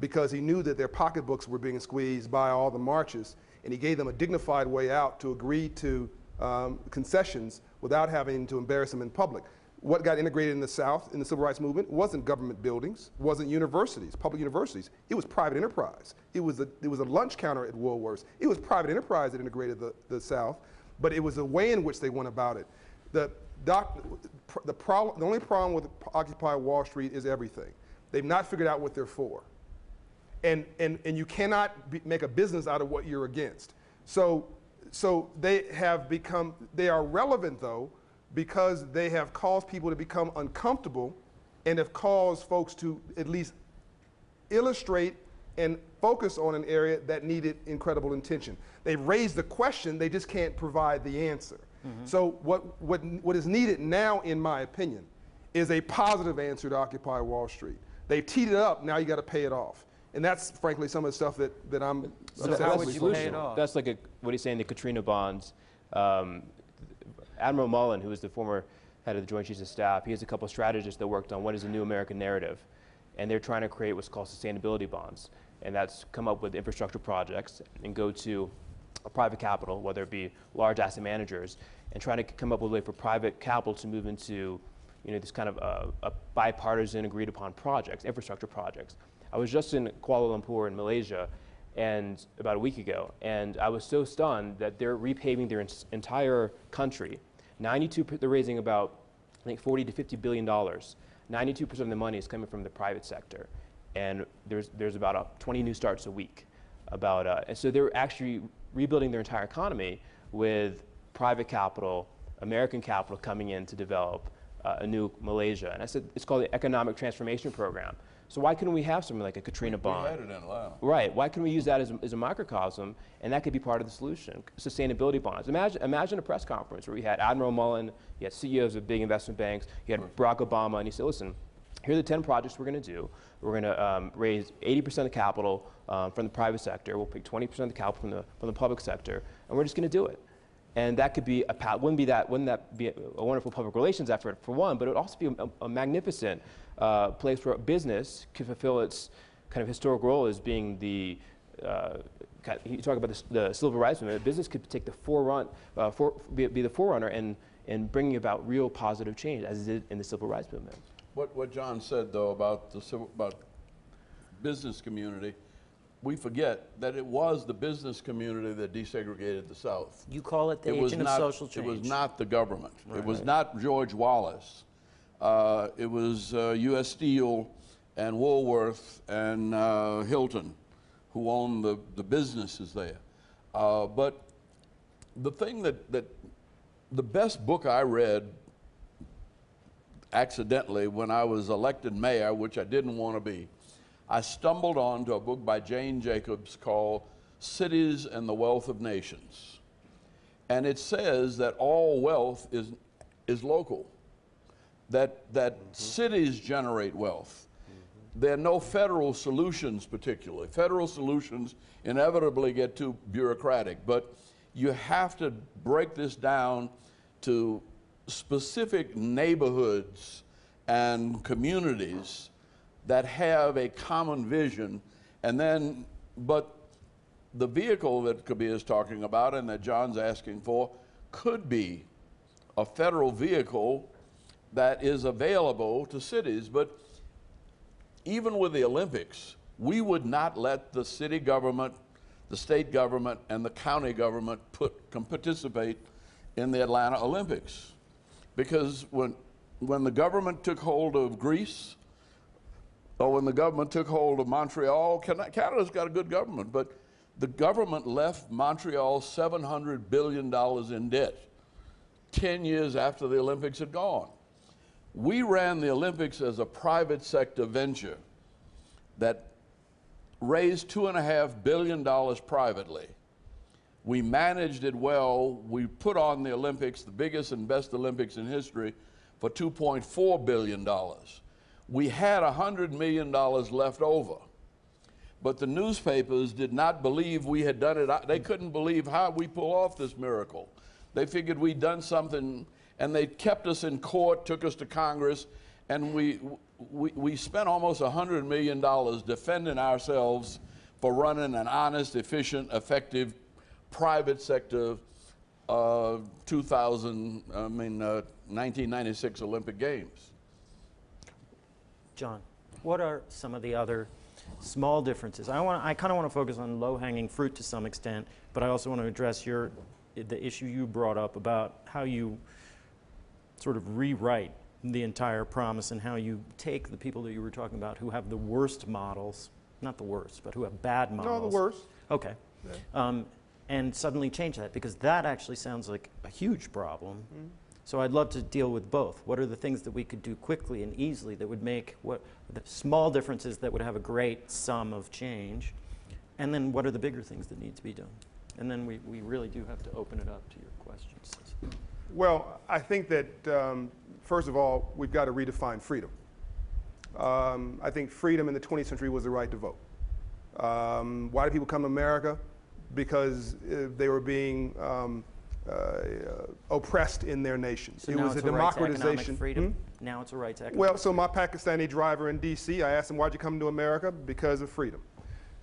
because he knew that their pocketbooks were being squeezed by all the marches, and he gave them a dignified way out to agree to um, concessions without having to embarrass them in public. What got integrated in the South in the Civil Rights Movement wasn't government buildings, wasn't universities, public universities. It was private enterprise. It was a, it was a lunch counter at Woolworths. It was private enterprise that integrated the, the South, but it was the way in which they went about it. The, doc, the, pro, the only problem with Occupy Wall Street is everything. They've not figured out what they're for. And, and, and you cannot be, make a business out of what you're against. So, so they have become, they are relevant though, because they have caused people to become uncomfortable and have caused folks to at least illustrate and focus on an area that needed incredible intention. They've raised the question, they just can't provide the answer. Mm-hmm. So what, what, what is needed now, in my opinion, is a positive answer to Occupy Wall Street. They've teed it up, now you gotta pay it off. And that's, frankly, some of the stuff that, that I'm so how would you pay it off? That's like a, what he's saying, the Katrina bonds. Um, Admiral Mullen, who is the former head of the Joint Chiefs of Staff, he has a couple of strategists that worked on what is the new American narrative. And they're trying to create what's called sustainability bonds. And that's come up with infrastructure projects and go to a private capital, whether it be large asset managers, and trying to come up with a way for private capital to move into you know, this kind of a, a bipartisan agreed upon projects, infrastructure projects. I was just in Kuala Lumpur in Malaysia and about a week ago, and I was so stunned that they're repaving their entire country. ninety-two, they're raising about, I think, forty to fifty billion dollars. ninety-two percent of the money is coming from the private sector. And there's, there's about uh, twenty new starts a week. About, uh, and so they're actually rebuilding their entire economy with private capital, American capital coming in to develop uh, a new Malaysia. And I said, it's called the Economic Transformation Program. So why couldn't we have something like a Katrina bond? We had it in Lao. Right, why couldn't we use that as a, as a microcosm, and that could be part of the solution, sustainability bonds. Imagine, imagine a press conference where we had Admiral Mullen, you had C E Os of big investment banks, you had Barack Obama, and he said, listen, here are the ten projects we're gonna do. We're gonna um, raise eighty percent of the capital um, from the private sector, we'll pick twenty percent of the capital from the, from the public sector, and we're just gonna do it. And that could be a, wouldn't be that, wouldn't that be a, a wonderful public relations effort for one, but it would also be a, a magnificent uh, place where business could fulfill its kind of historic role as being the, uh, kind of, you talk about the, the civil rights movement, business could take the forerunner, uh, for, be, be the forerunner in, in bringing about real positive change as it did in the civil rights movement. What, what John said though about the civil, about business community, we forget that it was the business community that desegregated the South. You call it the agent of social change. It was not the government. Right. It was not George Wallace. Uh, it was uh, U S Steel and Woolworth and uh, Hilton who owned the, the businesses there. Uh, but the thing that, that the best book I read accidentally when I was elected mayor, which I didn't want to be, I stumbled onto a book by Jane Jacobs called Cities and the Wealth of Nations. And it says that all wealth is, is local, that, that mm-hmm. cities generate wealth. Mm-hmm. There are no federal solutions particularly. Federal solutions inevitably get too bureaucratic, but you have to break this down to specific neighborhoods and communities that have a common vision, and then, but the vehicle that Kabir is talking about and that John's asking for could be a federal vehicle that is available to cities, but even with the Olympics, we would not let the city government, the state government, and the county government put, can participate in the Atlanta Olympics. Because when, when the government took hold of Greece, or when the government took hold of Montreal, Canada's got a good government, but the government left Montreal seven hundred billion dollars in debt ten years after the Olympics had gone. We ran the Olympics as a private sector venture that raised two and a half billion dollars privately. We managed it well. We put on the Olympics, the biggest and best Olympics in history, for two point four billion dollars. We had one hundred million dollars left over. But the newspapers did not believe we had done it. They couldn't believe how we pull off this miracle. They figured we'd done something, and they kept us in court, took us to Congress, and we, we, we spent almost one hundred million dollars defending ourselves for running an honest, efficient, effective private sector uh, two thousand, I mean, uh, nineteen ninety-six Olympic Games. John, what are some of the other small differences? I want, I kind of want to focus on low-hanging fruit to some extent, but I also want to address your, the issue you brought up about how you sort of rewrite the entire promise and how you take the people that you were talking about who have the worst models, not the worst, but who have bad models. No, the worst. Okay. Yeah. Um, and suddenly change that, because that actually sounds like a huge problem. Mm-hmm. So I'd love to deal with both. What are the things that we could do quickly and easily that would make what the small differences that would have a great sum of change? And then what are the bigger things that need to be done? And then we, we really do have to open it up to your questions. Well, I think that, um, first of all, we've got to redefine freedom. Um, I think freedom in the twentieth century was the right to vote. Um, why do people come to America? Because uh, they were being um, uh, oppressed in their nations. So it was a, a democratization. Right to hmm? Now it's a right to economic freedom. Well, so my Pakistani driver in D C, I asked him, why'd you come to America? Because of freedom.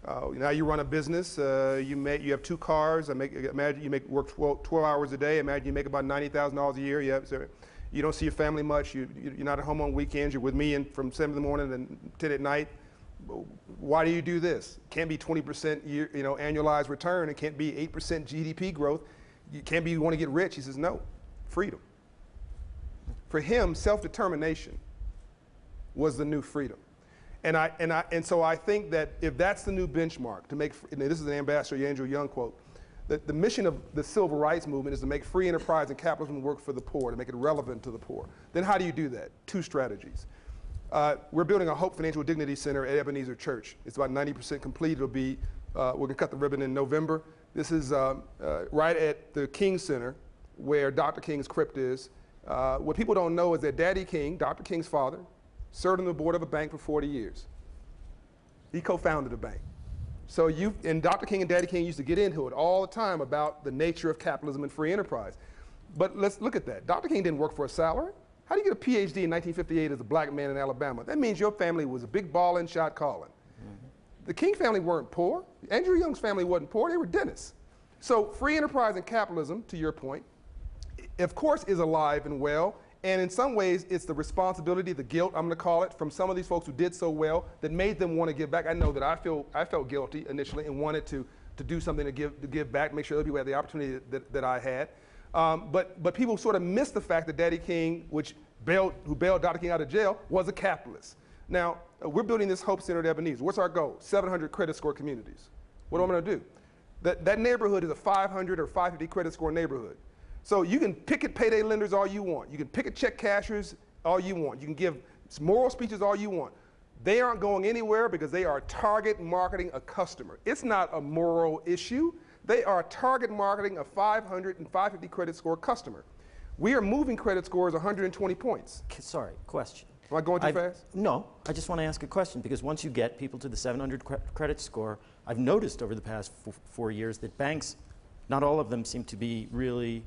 Uh, now you run a business, uh, you, make, you have two cars, I make, imagine you make work twelve hours a day, imagine you make about ninety thousand dollars a year, you, have, so you don't see your family much, you, you're not at home on weekends, you're with me in, from seven in the morning and ten at night. Why do you do this? Can't be twenty percent year, you know, annualized return, it can't be eight percent G D P growth, you can't be you want to get rich. He says no, freedom. For him, self-determination was the new freedom. And, I, and, I, and so I think that if that's the new benchmark to make, and this is an Ambassador Andrew Young quote, that the mission of the civil rights movement is to make free enterprise and capitalism work for the poor, to make it relevant to the poor. Then how do you do that? Two strategies. Uh, we're building a Hope Financial Dignity Center at Ebenezer Church. It's about ninety percent complete. It'll be, uh, we're gonna cut the ribbon in November. This is uh, uh, right at the King Center where Doctor King's crypt is. Uh, what people don't know is that Daddy King, Doctor King's father, served on the board of a bank for forty years. He co-founded a bank. So you, and Doctor King and Daddy King used to get into it all the time about the nature of capitalism and free enterprise. But let's look at that. Doctor King didn't work for a salary. How do you get a PhD in nineteen fifty-eight as a black man in Alabama? That means your family was a big ball and shot calling. Mm-hmm. The King family weren't poor. Andrew Young's family wasn't poor, they were dentists. So free enterprise and capitalism, to your point, of course is alive and well. And in some ways, it's the responsibility, the guilt, I'm going to call it, from some of these folks who did so well that made them want to give back. I know that I feel I felt guilty initially and wanted to to do something to give to give back, make sure other people had the opportunity that, that I had. Um, but but people sort of missed the fact that Daddy King, which bailed who bailed Doctor King out of jail, was a capitalist. Now uh, we're building this Hope Center at Ebenezer. What's our goal? seven hundred credit score communities. What am I going to do? That that neighborhood is a five hundred or five fifty credit score neighborhood. So you can picket payday lenders all you want. You can picket check cashers all you want. You can give moral speeches all you want. They aren't going anywhere because they are target marketing a customer. It's not a moral issue. They are target marketing a five hundred and five fifty credit score customer. We are moving credit scores one hundred twenty points. Sorry, question. Am I going too I've, fast? No, I just want to ask a question, because once you get people to the seven hundred cre credit score, I've noticed over the past f four years that banks, not all of them seem to be really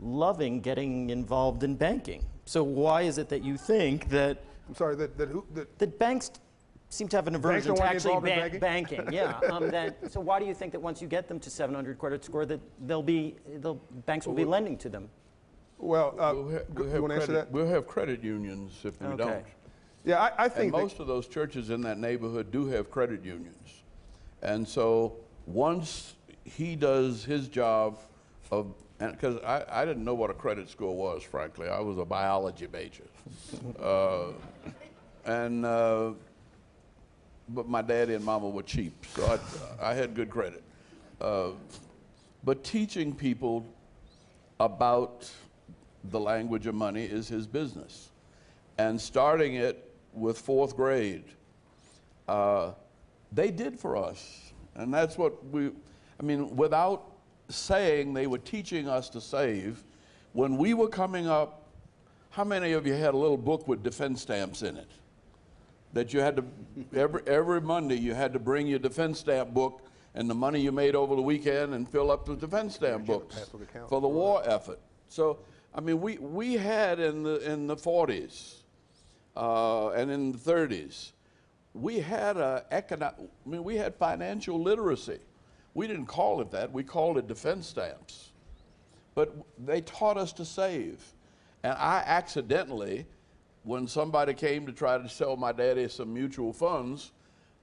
loving getting involved in banking. So why is it that you think that I'm sorry that that, who, that, that banks seem to have an aversion to actually ban banking? banking? Yeah. Um, that, so why do you think that once you get them to seven hundred credit score that they'll be they'll, banks will well, be lending to them? Well, uh, we'll, ha we'll, have credit, that? we'll have credit unions if we okay. don't. Yeah, I, I think and most of those churches in that neighborhood do have credit unions, and so once he does his job of because I, I didn't know what a credit score was, frankly. I was a biology major. uh, and, uh, but my daddy and mama were cheap, so I, I had good credit. Uh, but teaching people about the language of money is his business. And starting it with fourth grade, uh, they did for us. And that's what we, I mean, without saying, they were teaching us to save. When we were coming up, how many of you had a little book with defense stamps in it? That you had to, every, every Monday you had to bring your defense stamp book and the money you made over the weekend and fill up the defense stamp books for the war effort. So, I mean, we, we had in the, in the forties uh, and in the thirties, we had a economic, I mean, we had financial literacy. We didn't call it that, we called it defense stamps. But they taught us to save. And I accidentally, when somebody came to try to sell my daddy some mutual funds,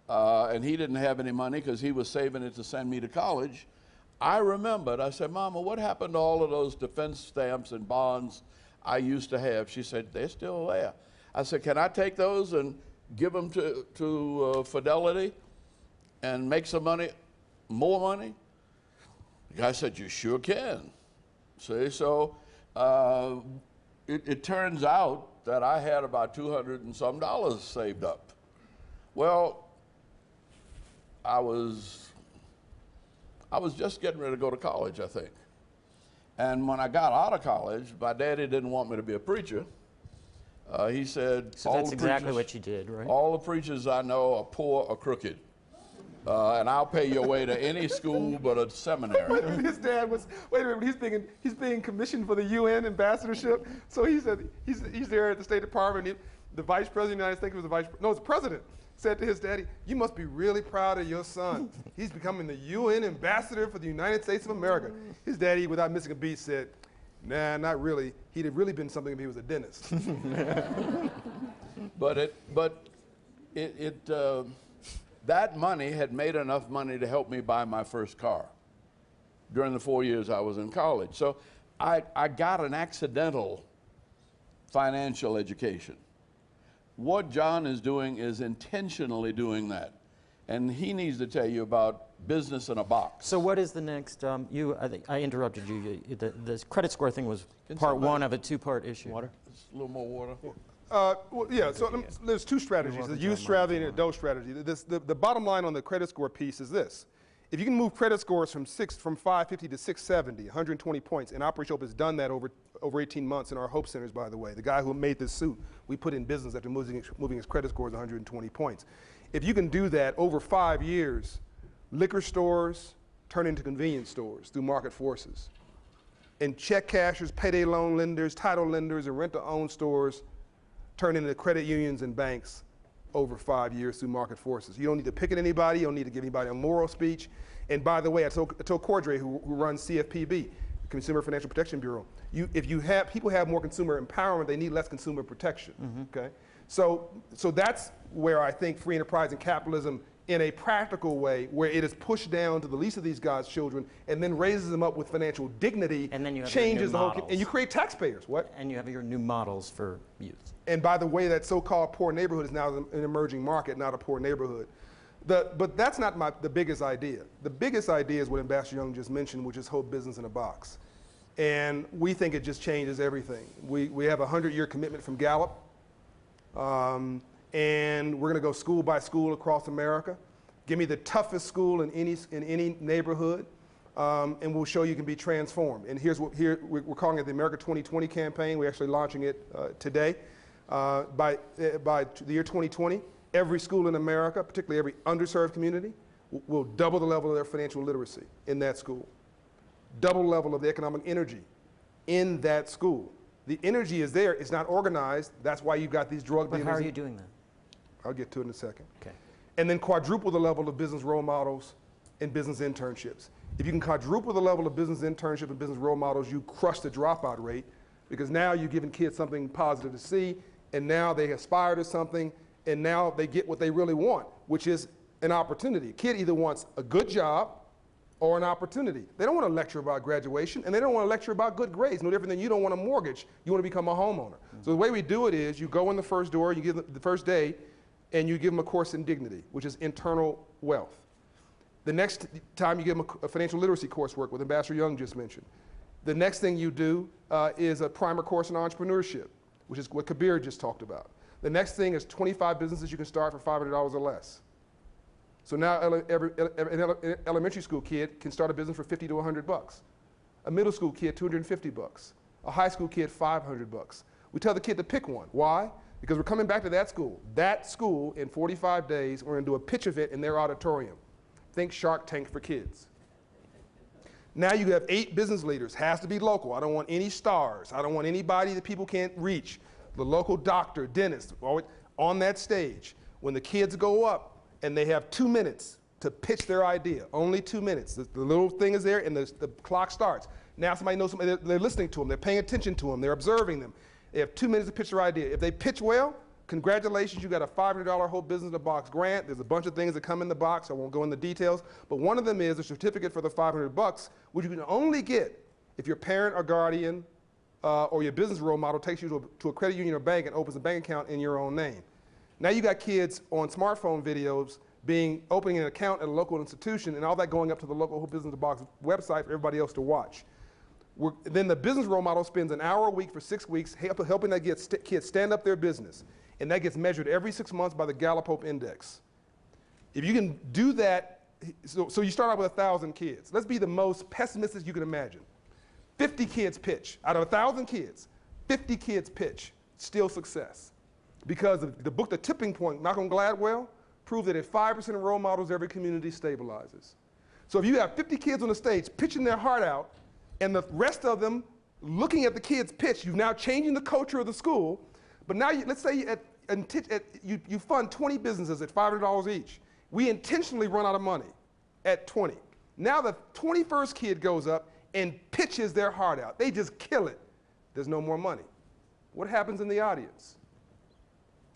uh, and he didn't have any money because he was saving it to send me to college, I remembered, I said, "Mama, what happened to all of those defense stamps and bonds I used to have?" She said, "They're still there." I said, "Can I take those and give them to, to uh, Fidelity and make some money, more money?" The guy said, "You sure can." See, so uh, it, it turns out that I had about two hundred and some dollars saved up. Well, I was, I was just getting ready to go to college, I think. And when I got out of college, my daddy didn't want me to be a preacher. Uh, he said, so that's exactly what you did, right? All the preachers I know are poor or crooked. Uh, and I'll pay your way to any school but a seminary. His dad was, wait a minute, he's being, he's being commissioned for the U N ambassadorship. So he said, he's, he's there at the State Department. He, the vice president, I think it was the vice, no, it was the president, said to his daddy, "You must be really proud of your son. He's becoming the U N ambassador for the United States of America." His daddy, without missing a beat, said, "Nah, not really. He'd have really been something if he was a dentist." But it, but it, it uh, that money had made enough money to help me buy my first car during the four years I was in college. So I, I got an accidental financial education. What John is doing is intentionally doing that. And he needs to tell you about business in a box. So what is the next, um, you, I, think I interrupted you, you the, the credit score thing was Can part one of a two-part issue. Water? Just a little more water. Yeah. Uh, well, yeah, so yeah. there's two strategies, the youth strategy and the adult strategy. This, the, the bottom line on the credit score piece is this. If you can move credit scores from six, from five fifty to six seventy, one hundred twenty points, and Operation Hope has done that over, over eighteen months in our Hope Centers, by the way. The guy who made this suit, we put in business after moving, moving his credit scores one hundred twenty points. If you can do that over five years, liquor stores turn into convenience stores through market forces. And check cashers, payday loan lenders, title lenders, and rent-to-own stores turn into credit unions and banks over five years through market forces. You don't need to picket anybody. You don't need to give anybody a moral speech. And by the way, I told, I told Cordray, who, who runs C F P B, Consumer Financial Protection Bureau, you, if you have, people have more consumer empowerment, they need less consumer protection, mm-hmm. okay? So, so that's where I think free enterprise and capitalism in a practical way, where it is pushed down to the least of these God's children and then raises them up with financial dignity, and then you have changes the whole, and you create taxpayers. What? And you have your new models for youth. And by the way, that so-called poor neighborhood is now an emerging market, not a poor neighborhood. The, but that's not my, the biggest idea. The biggest idea is what Ambassador Young just mentioned, which is whole business in a box. And we think it just changes everything. We, we have a hundred-year commitment from Gallup. Um, And we're going to go school by school across America. Give me the toughest school in any, in any neighborhood, um, and we'll show you can be transformed. And here's what here, we're calling it the America twenty twenty campaign. We're actually launching it uh, today. Uh, by, uh, by the year twenty twenty, every school in America, particularly every underserved community, will, will double the level of their financial literacy in that school. Double level of the economic energy in that school. The energy is there. It's not organized. That's why you've got these drug dealers. But how are you doing that? I'll get to it in a second. Okay. And then quadruple the level of business role models and business internships. If you can quadruple the level of business internship and business role models, you crush the dropout rate, because now you're giving kids something positive to see, and now they aspire to something, and now they get what they really want, which is an opportunity. A kid either wants a good job or an opportunity. They don't want to lecture about graduation, and they don't want to lecture about good grades. No different than you don't want a mortgage. You want to become a homeowner. Mm-hmm. So the way we do it is you go in the first door, you give them the first day, and you give them a course in dignity, which is internal wealth. The next time you give them a, a financial literacy coursework, what Ambassador Young just mentioned. The next thing you do uh, is a primer course in entrepreneurship, which is what Kabir just talked about. The next thing is twenty-five businesses you can start for five hundred dollars or less. So now ele every, ele an elementary school kid can start a business for fifty to a hundred bucks. A middle school kid, two hundred fifty bucks. A high school kid, five hundred bucks. We tell the kid to pick one. Why? Because we're coming back to that school. That school, in forty-five days, we're going to do a pitch of it in their auditorium. Think Shark Tank for kids. Now you have eight business leaders. Has to be local. I don't want any stars. I don't want anybody that people can't reach. The local doctor, dentist, on that stage. When the kids go up and they have two minutes to pitch their idea, only two minutes. The, the little thing is there and the, the clock starts. Now somebody knows somebody, they're, they're listening to them, they're paying attention to them, they're observing them. They have two minutes to pitch their idea. If they pitch well, congratulations, you got a five hundred dollar whole business in the box grant. There's a bunch of things that come in the box. I won't go into details, but one of them is a certificate for the five hundred bucks, which you can only get if your parent or guardian uh, or your business role model takes you to a, to a credit union or bank and opens a bank account in your own name. Now you got kids on smartphone videos being opening an account at a local institution and all that going up to the local whole business box website for everybody else to watch. We're, then the business role model spends an hour a week for six weeks help, helping that get st kids stand up their business. And that gets measured every six months by the Gallup Hope Index. If you can do that, so, so you start out with one thousand kids. Let's be the most pessimistic you can imagine. fifty kids pitch. Out of one thousand kids, fifty kids pitch. Still success. Because of the book, The Tipping Point, Malcolm Gladwell, proved that at five percent of role models, every community stabilizes. So if you have fifty kids on the stage pitching their heart out, and the rest of them looking at the kids' pitch, you're now changing the culture of the school. But now, you, let's say you, at, at, you, you fund twenty businesses at five hundred dollars each. We intentionally run out of money at twenty. Now the twenty-first kid goes up and pitches their heart out. They just kill it. There's no more money. What happens in the audience?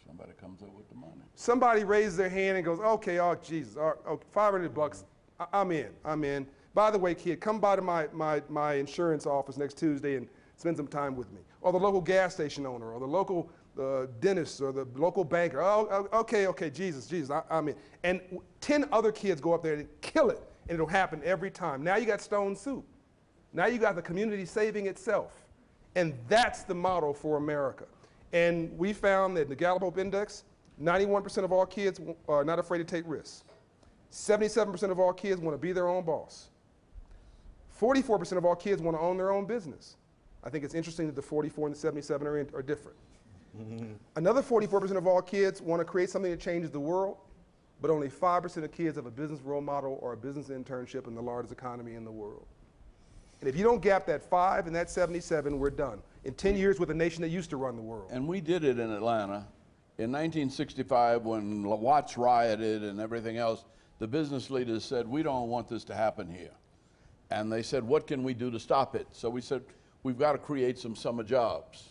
Somebody comes up with the money. Somebody raises their hand and goes, okay, oh, Jesus, oh, oh, five hundred bucks, I I'm in, I'm in. By the way, kid, come by to my, my, my insurance office next Tuesday and spend some time with me. Or the local gas station owner, or the local uh, dentist, or the local banker. Oh, okay, okay, Jesus, Jesus, I, I'm in. And ten other kids go up there and kill it, and it'll happen every time. Now you got stone soup. Now you got the community saving itself. And that's the model for America. And we found that the Gallup Hope Index, ninety-one percent of all kids are not afraid to take risks. seventy-seven percent of all kids want to be their own boss. forty-four percent of all kids want to own their own business. I think it's interesting that the forty-four and the seventy-seven are, in, are different. Mm-hmm. Another forty-four percent of all kids want to create something that changes the world, but only five percent of kids have a business role model or a business internship in the largest economy in the world. And if you don't gap that five and that seventy-seven, we're done. In ten years with a nation that used to run the world. And we did it in Atlanta. In nineteen sixty-five, when Watts rioted and everything else, the business leaders said, we don't want this to happen here. And they said, what can we do to stop it? So we said, we've got to create some summer jobs.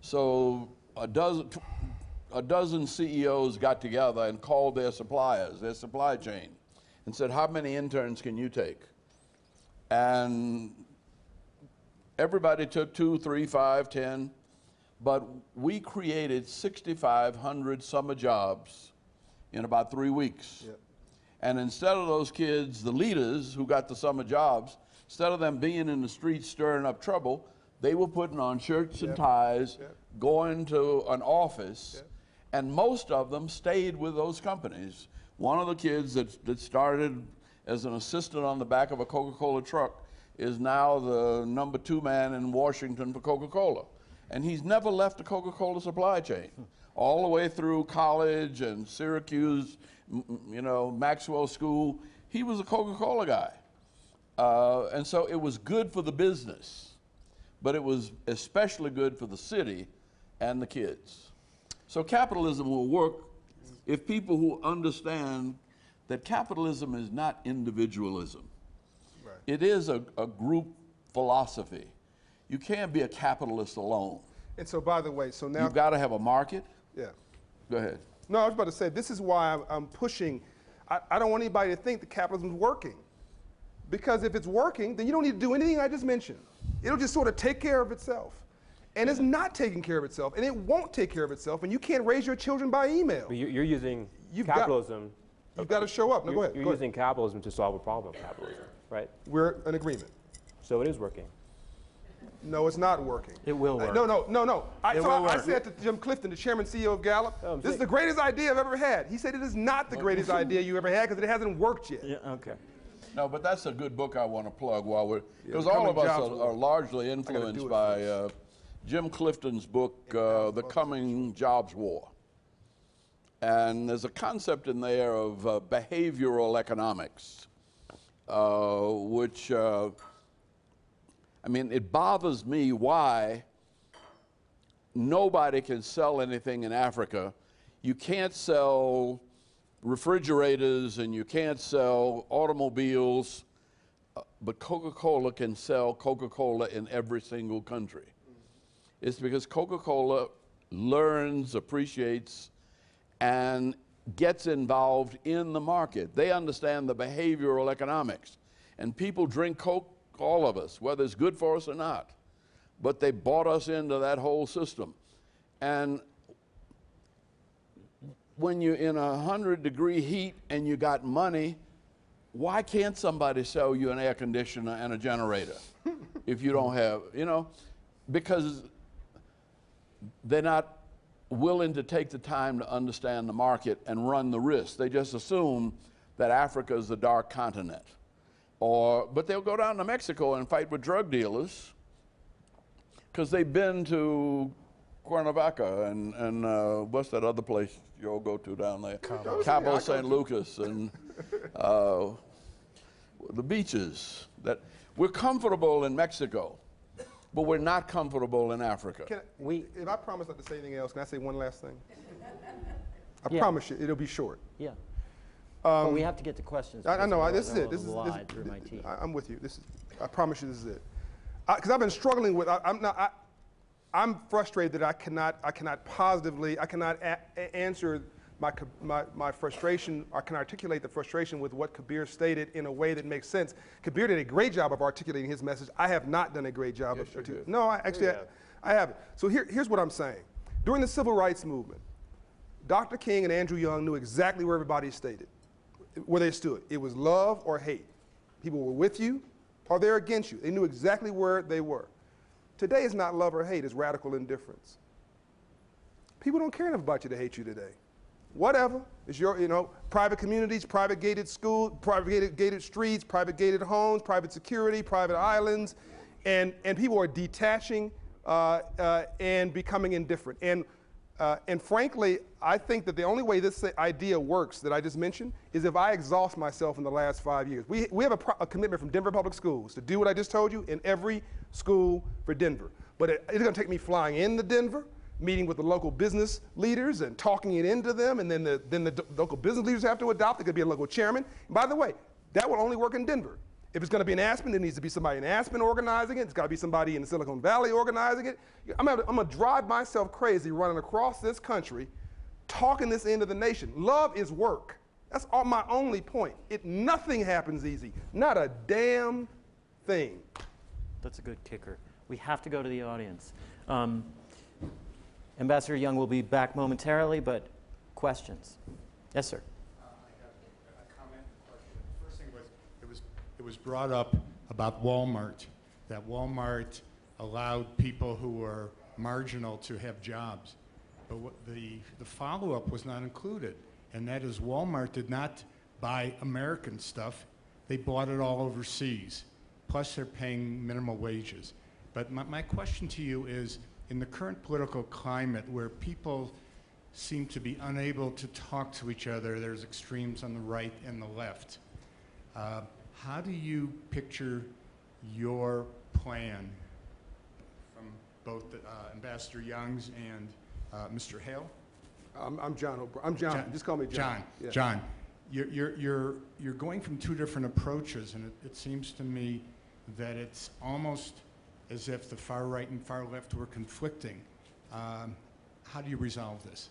So a dozen, a dozen C E Os got together and called their suppliers, their supply chain, and said, how many interns can you take? And everybody took two, three, five, ten. But we created sixty-five hundred summer jobs in about three weeks. Yep. And instead of those kids, the leaders who got the summer jobs, instead of them being in the streets stirring up trouble, they were putting on shirts yep. and ties, yep. going to an office, yep. and most of them stayed with those companies. One of the kids that, that started as an assistant on the back of a Coca-Cola truck is now the number two man in Washington for Coca-Cola. And he's never left the Coca-Cola supply chain. All the way through college and Syracuse, you know, Maxwell School, he was a Coca-Cola guy. Uh, and so it was good for the business, but it was especially good for the city and the kids. So capitalism will work if people who understand that capitalism is not individualism. Right. It is a, a group philosophy. You can't be a capitalist alone. And so, by the way, so now you've got to have a market. Yeah. Go ahead. No, I was about to say, this is why I'm, I'm pushing. I, I don't want anybody to think that capitalism's working. Because if it's working, then you don't need to do anything I just mentioned. It'll just sort of take care of itself. And yeah. it's not taking care of itself. And it won't take care of itself. And you can't raise your children by email. But you, you're using you've capitalism. Got, you've got to show up. No, you're, go ahead. You're go using ahead. capitalism to solve a problem, capitalism, right? We're in agreement. So it is working. No, it's not working. It will work. Uh, no, no, no, no. I, so I, I said to Jim Clifton, the chairman and C E O of Gallup, oh, this is the greatest idea I've ever had. He said it is not the greatest idea you ever had because it hasn't worked yet. Yeah, okay. No, but that's a good book I want to plug while we're, because yeah, all of us are, are largely influenced by uh, Jim Clifton's book, uh, The Coming Jobs War. And there's a concept in there of uh, behavioral economics, uh, which, uh, I mean, it bothers me why nobody can sell anything in Africa. You can't sell refrigerators and you can't sell automobiles, uh, but Coca-Cola can sell Coca-Cola in every single country. It's because Coca-Cola learns, appreciates, and gets involved in the market. They understand the behavioral economics. And people drink Coke, all of us, whether it's good for us or not. But they bought us into that whole system. And when you're in a one hundred degree heat and you got money, why can't somebody sell you an air conditioner and a generator if you don't have, you know? Because they're not willing to take the time to understand the market and run the risk. They just assume that Africa is the dark continent. Or, but they'll go down to Mexico and fight with drug dealers because they've been to Cuernavaca and, and uh, what's that other place you all go to down there? Cabo, Cabo Saint Lucas and uh, the beaches. That we're comfortable in Mexico, but we're not comfortable in Africa. Can I, we, if I promise not to say anything else, can I say one last thing? I yeah. promise you, it'll be short. Yeah. Um, but we have to get to questions. I, I know. I, this is it. This is, this is through my teeth. I, I'm with you. This is, I promise you, this is it. Because I've been struggling with. I, I'm not. I, I'm frustrated that I cannot. I cannot positively. I cannot a, a answer my, my my frustration. I can articulate the frustration with what Kabir stated in a way that makes sense. Kabir did a great job of articulating his message. I have not done a great job yes, of. You did. No, I actually, yeah. I, I haven't. So here, here's what I'm saying. During the Civil Rights Movement, Doctor King and Andrew Young knew exactly where everybody stated. Where they stood. It was love or hate. People were with you or they're against you. They knew exactly where they were. Today it's not love or hate, it's radical indifference. People don't care enough about you to hate you today. Whatever. It's your, you know, private communities, private gated schools, private gated, gated streets, private gated homes, private security, private islands, and, and people are detaching uh, uh, and becoming indifferent. And Uh, and frankly, I think that the only way this idea works that I just mentioned is if I exhaust myself in the last five years. We, we have a, pro a commitment from Denver Public Schools to do what I just told you in every school for Denver. But it, it's going to take me flying into Denver, meeting with the local business leaders and talking it into them, and then the, then the local business leaders have to adopt. It could be a local chairman. And by the way, that will only work in Denver. If it's going to be in Aspen, it needs to be somebody in Aspen organizing it. It's got to be somebody in Silicon Valley organizing it. I'm going to, I'm going to drive myself crazy running across this country, talking this into the nation. Love is work. That's all my only point. It, nothing happens easy. Not a damn thing. That's a good kicker. We have to go to the audience. Um, Ambassador Young will be back momentarily, but questions? Yes, sir. Was brought up about Walmart, that Walmart allowed people who were marginal to have jobs. But what the, the follow-up was not included, and that is Walmart did not buy American stuff. They bought it all overseas, plus they're paying minimum wages. But my, my question to you is, in the current political climate where people seem to be unable to talk to each other, there's extremes on the right and the left. Uh, How do you picture your plan from both the, uh, Ambassador Young's and uh, Mister Hale? I'm, I'm John Hope. I'm John. John. Just call me John. John. Yeah. John. You're, you're, you're, you're going from two different approaches, and it, it seems to me that it's almost as if the far right and far left were conflicting. Um, how do you resolve this?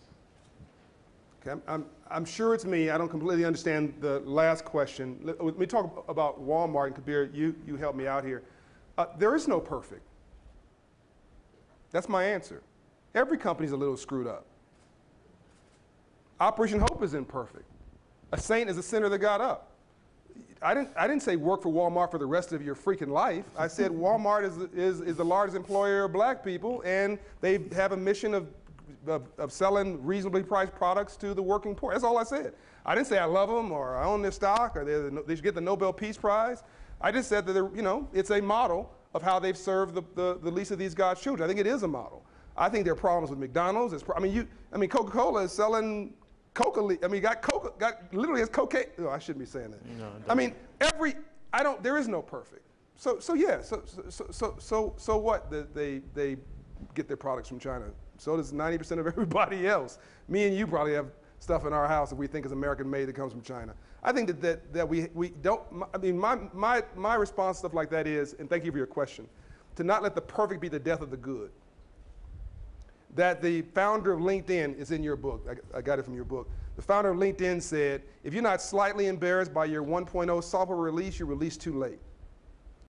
I'm, I'm, I'm sure it's me. I don't completely understand the last question. Let, let me talk about Walmart, and Kabir, you, you helped me out here. Uh, there is no perfect. That's my answer. Every company's a little screwed up. Operation Hope is imperfect. A saint is a sinner that got up. I didn't, I didn't say work for Walmart for the rest of your freaking life. I said Walmart is, is, is the largest employer of black people, and they have a mission of, of, of selling reasonably priced products to the working poor. That's all I said. I didn't say I love them, or I own their stock, or they're the, they should get the Nobel Peace Prize. I just said that they're, you know, it's a model of how they've served the, the, the least of these God's children. I think it is a model. I think there are problems with McDonald's. It's pro I mean, you, I mean, Coca-Cola is selling Coca, I mean, got Coca, got literally has cocaine. No, I shouldn't be saying that. No, I mean, every, I don't, there is no perfect. So, so yeah, so, so, so, so, so what? The, they, they get their products from China. So does ninety percent of everybody else. Me and you probably have stuff in our house that we think is American made that comes from China. I think that, that, that we, we don't, I mean, my, my, my response to stuff like that is, and thank you for your question, to not let the perfect be the death of the good. That the founder of LinkedIn is in your book. I, I got it from your book. The founder of LinkedIn said, if you're not slightly embarrassed by your one point oh software release, you release too late.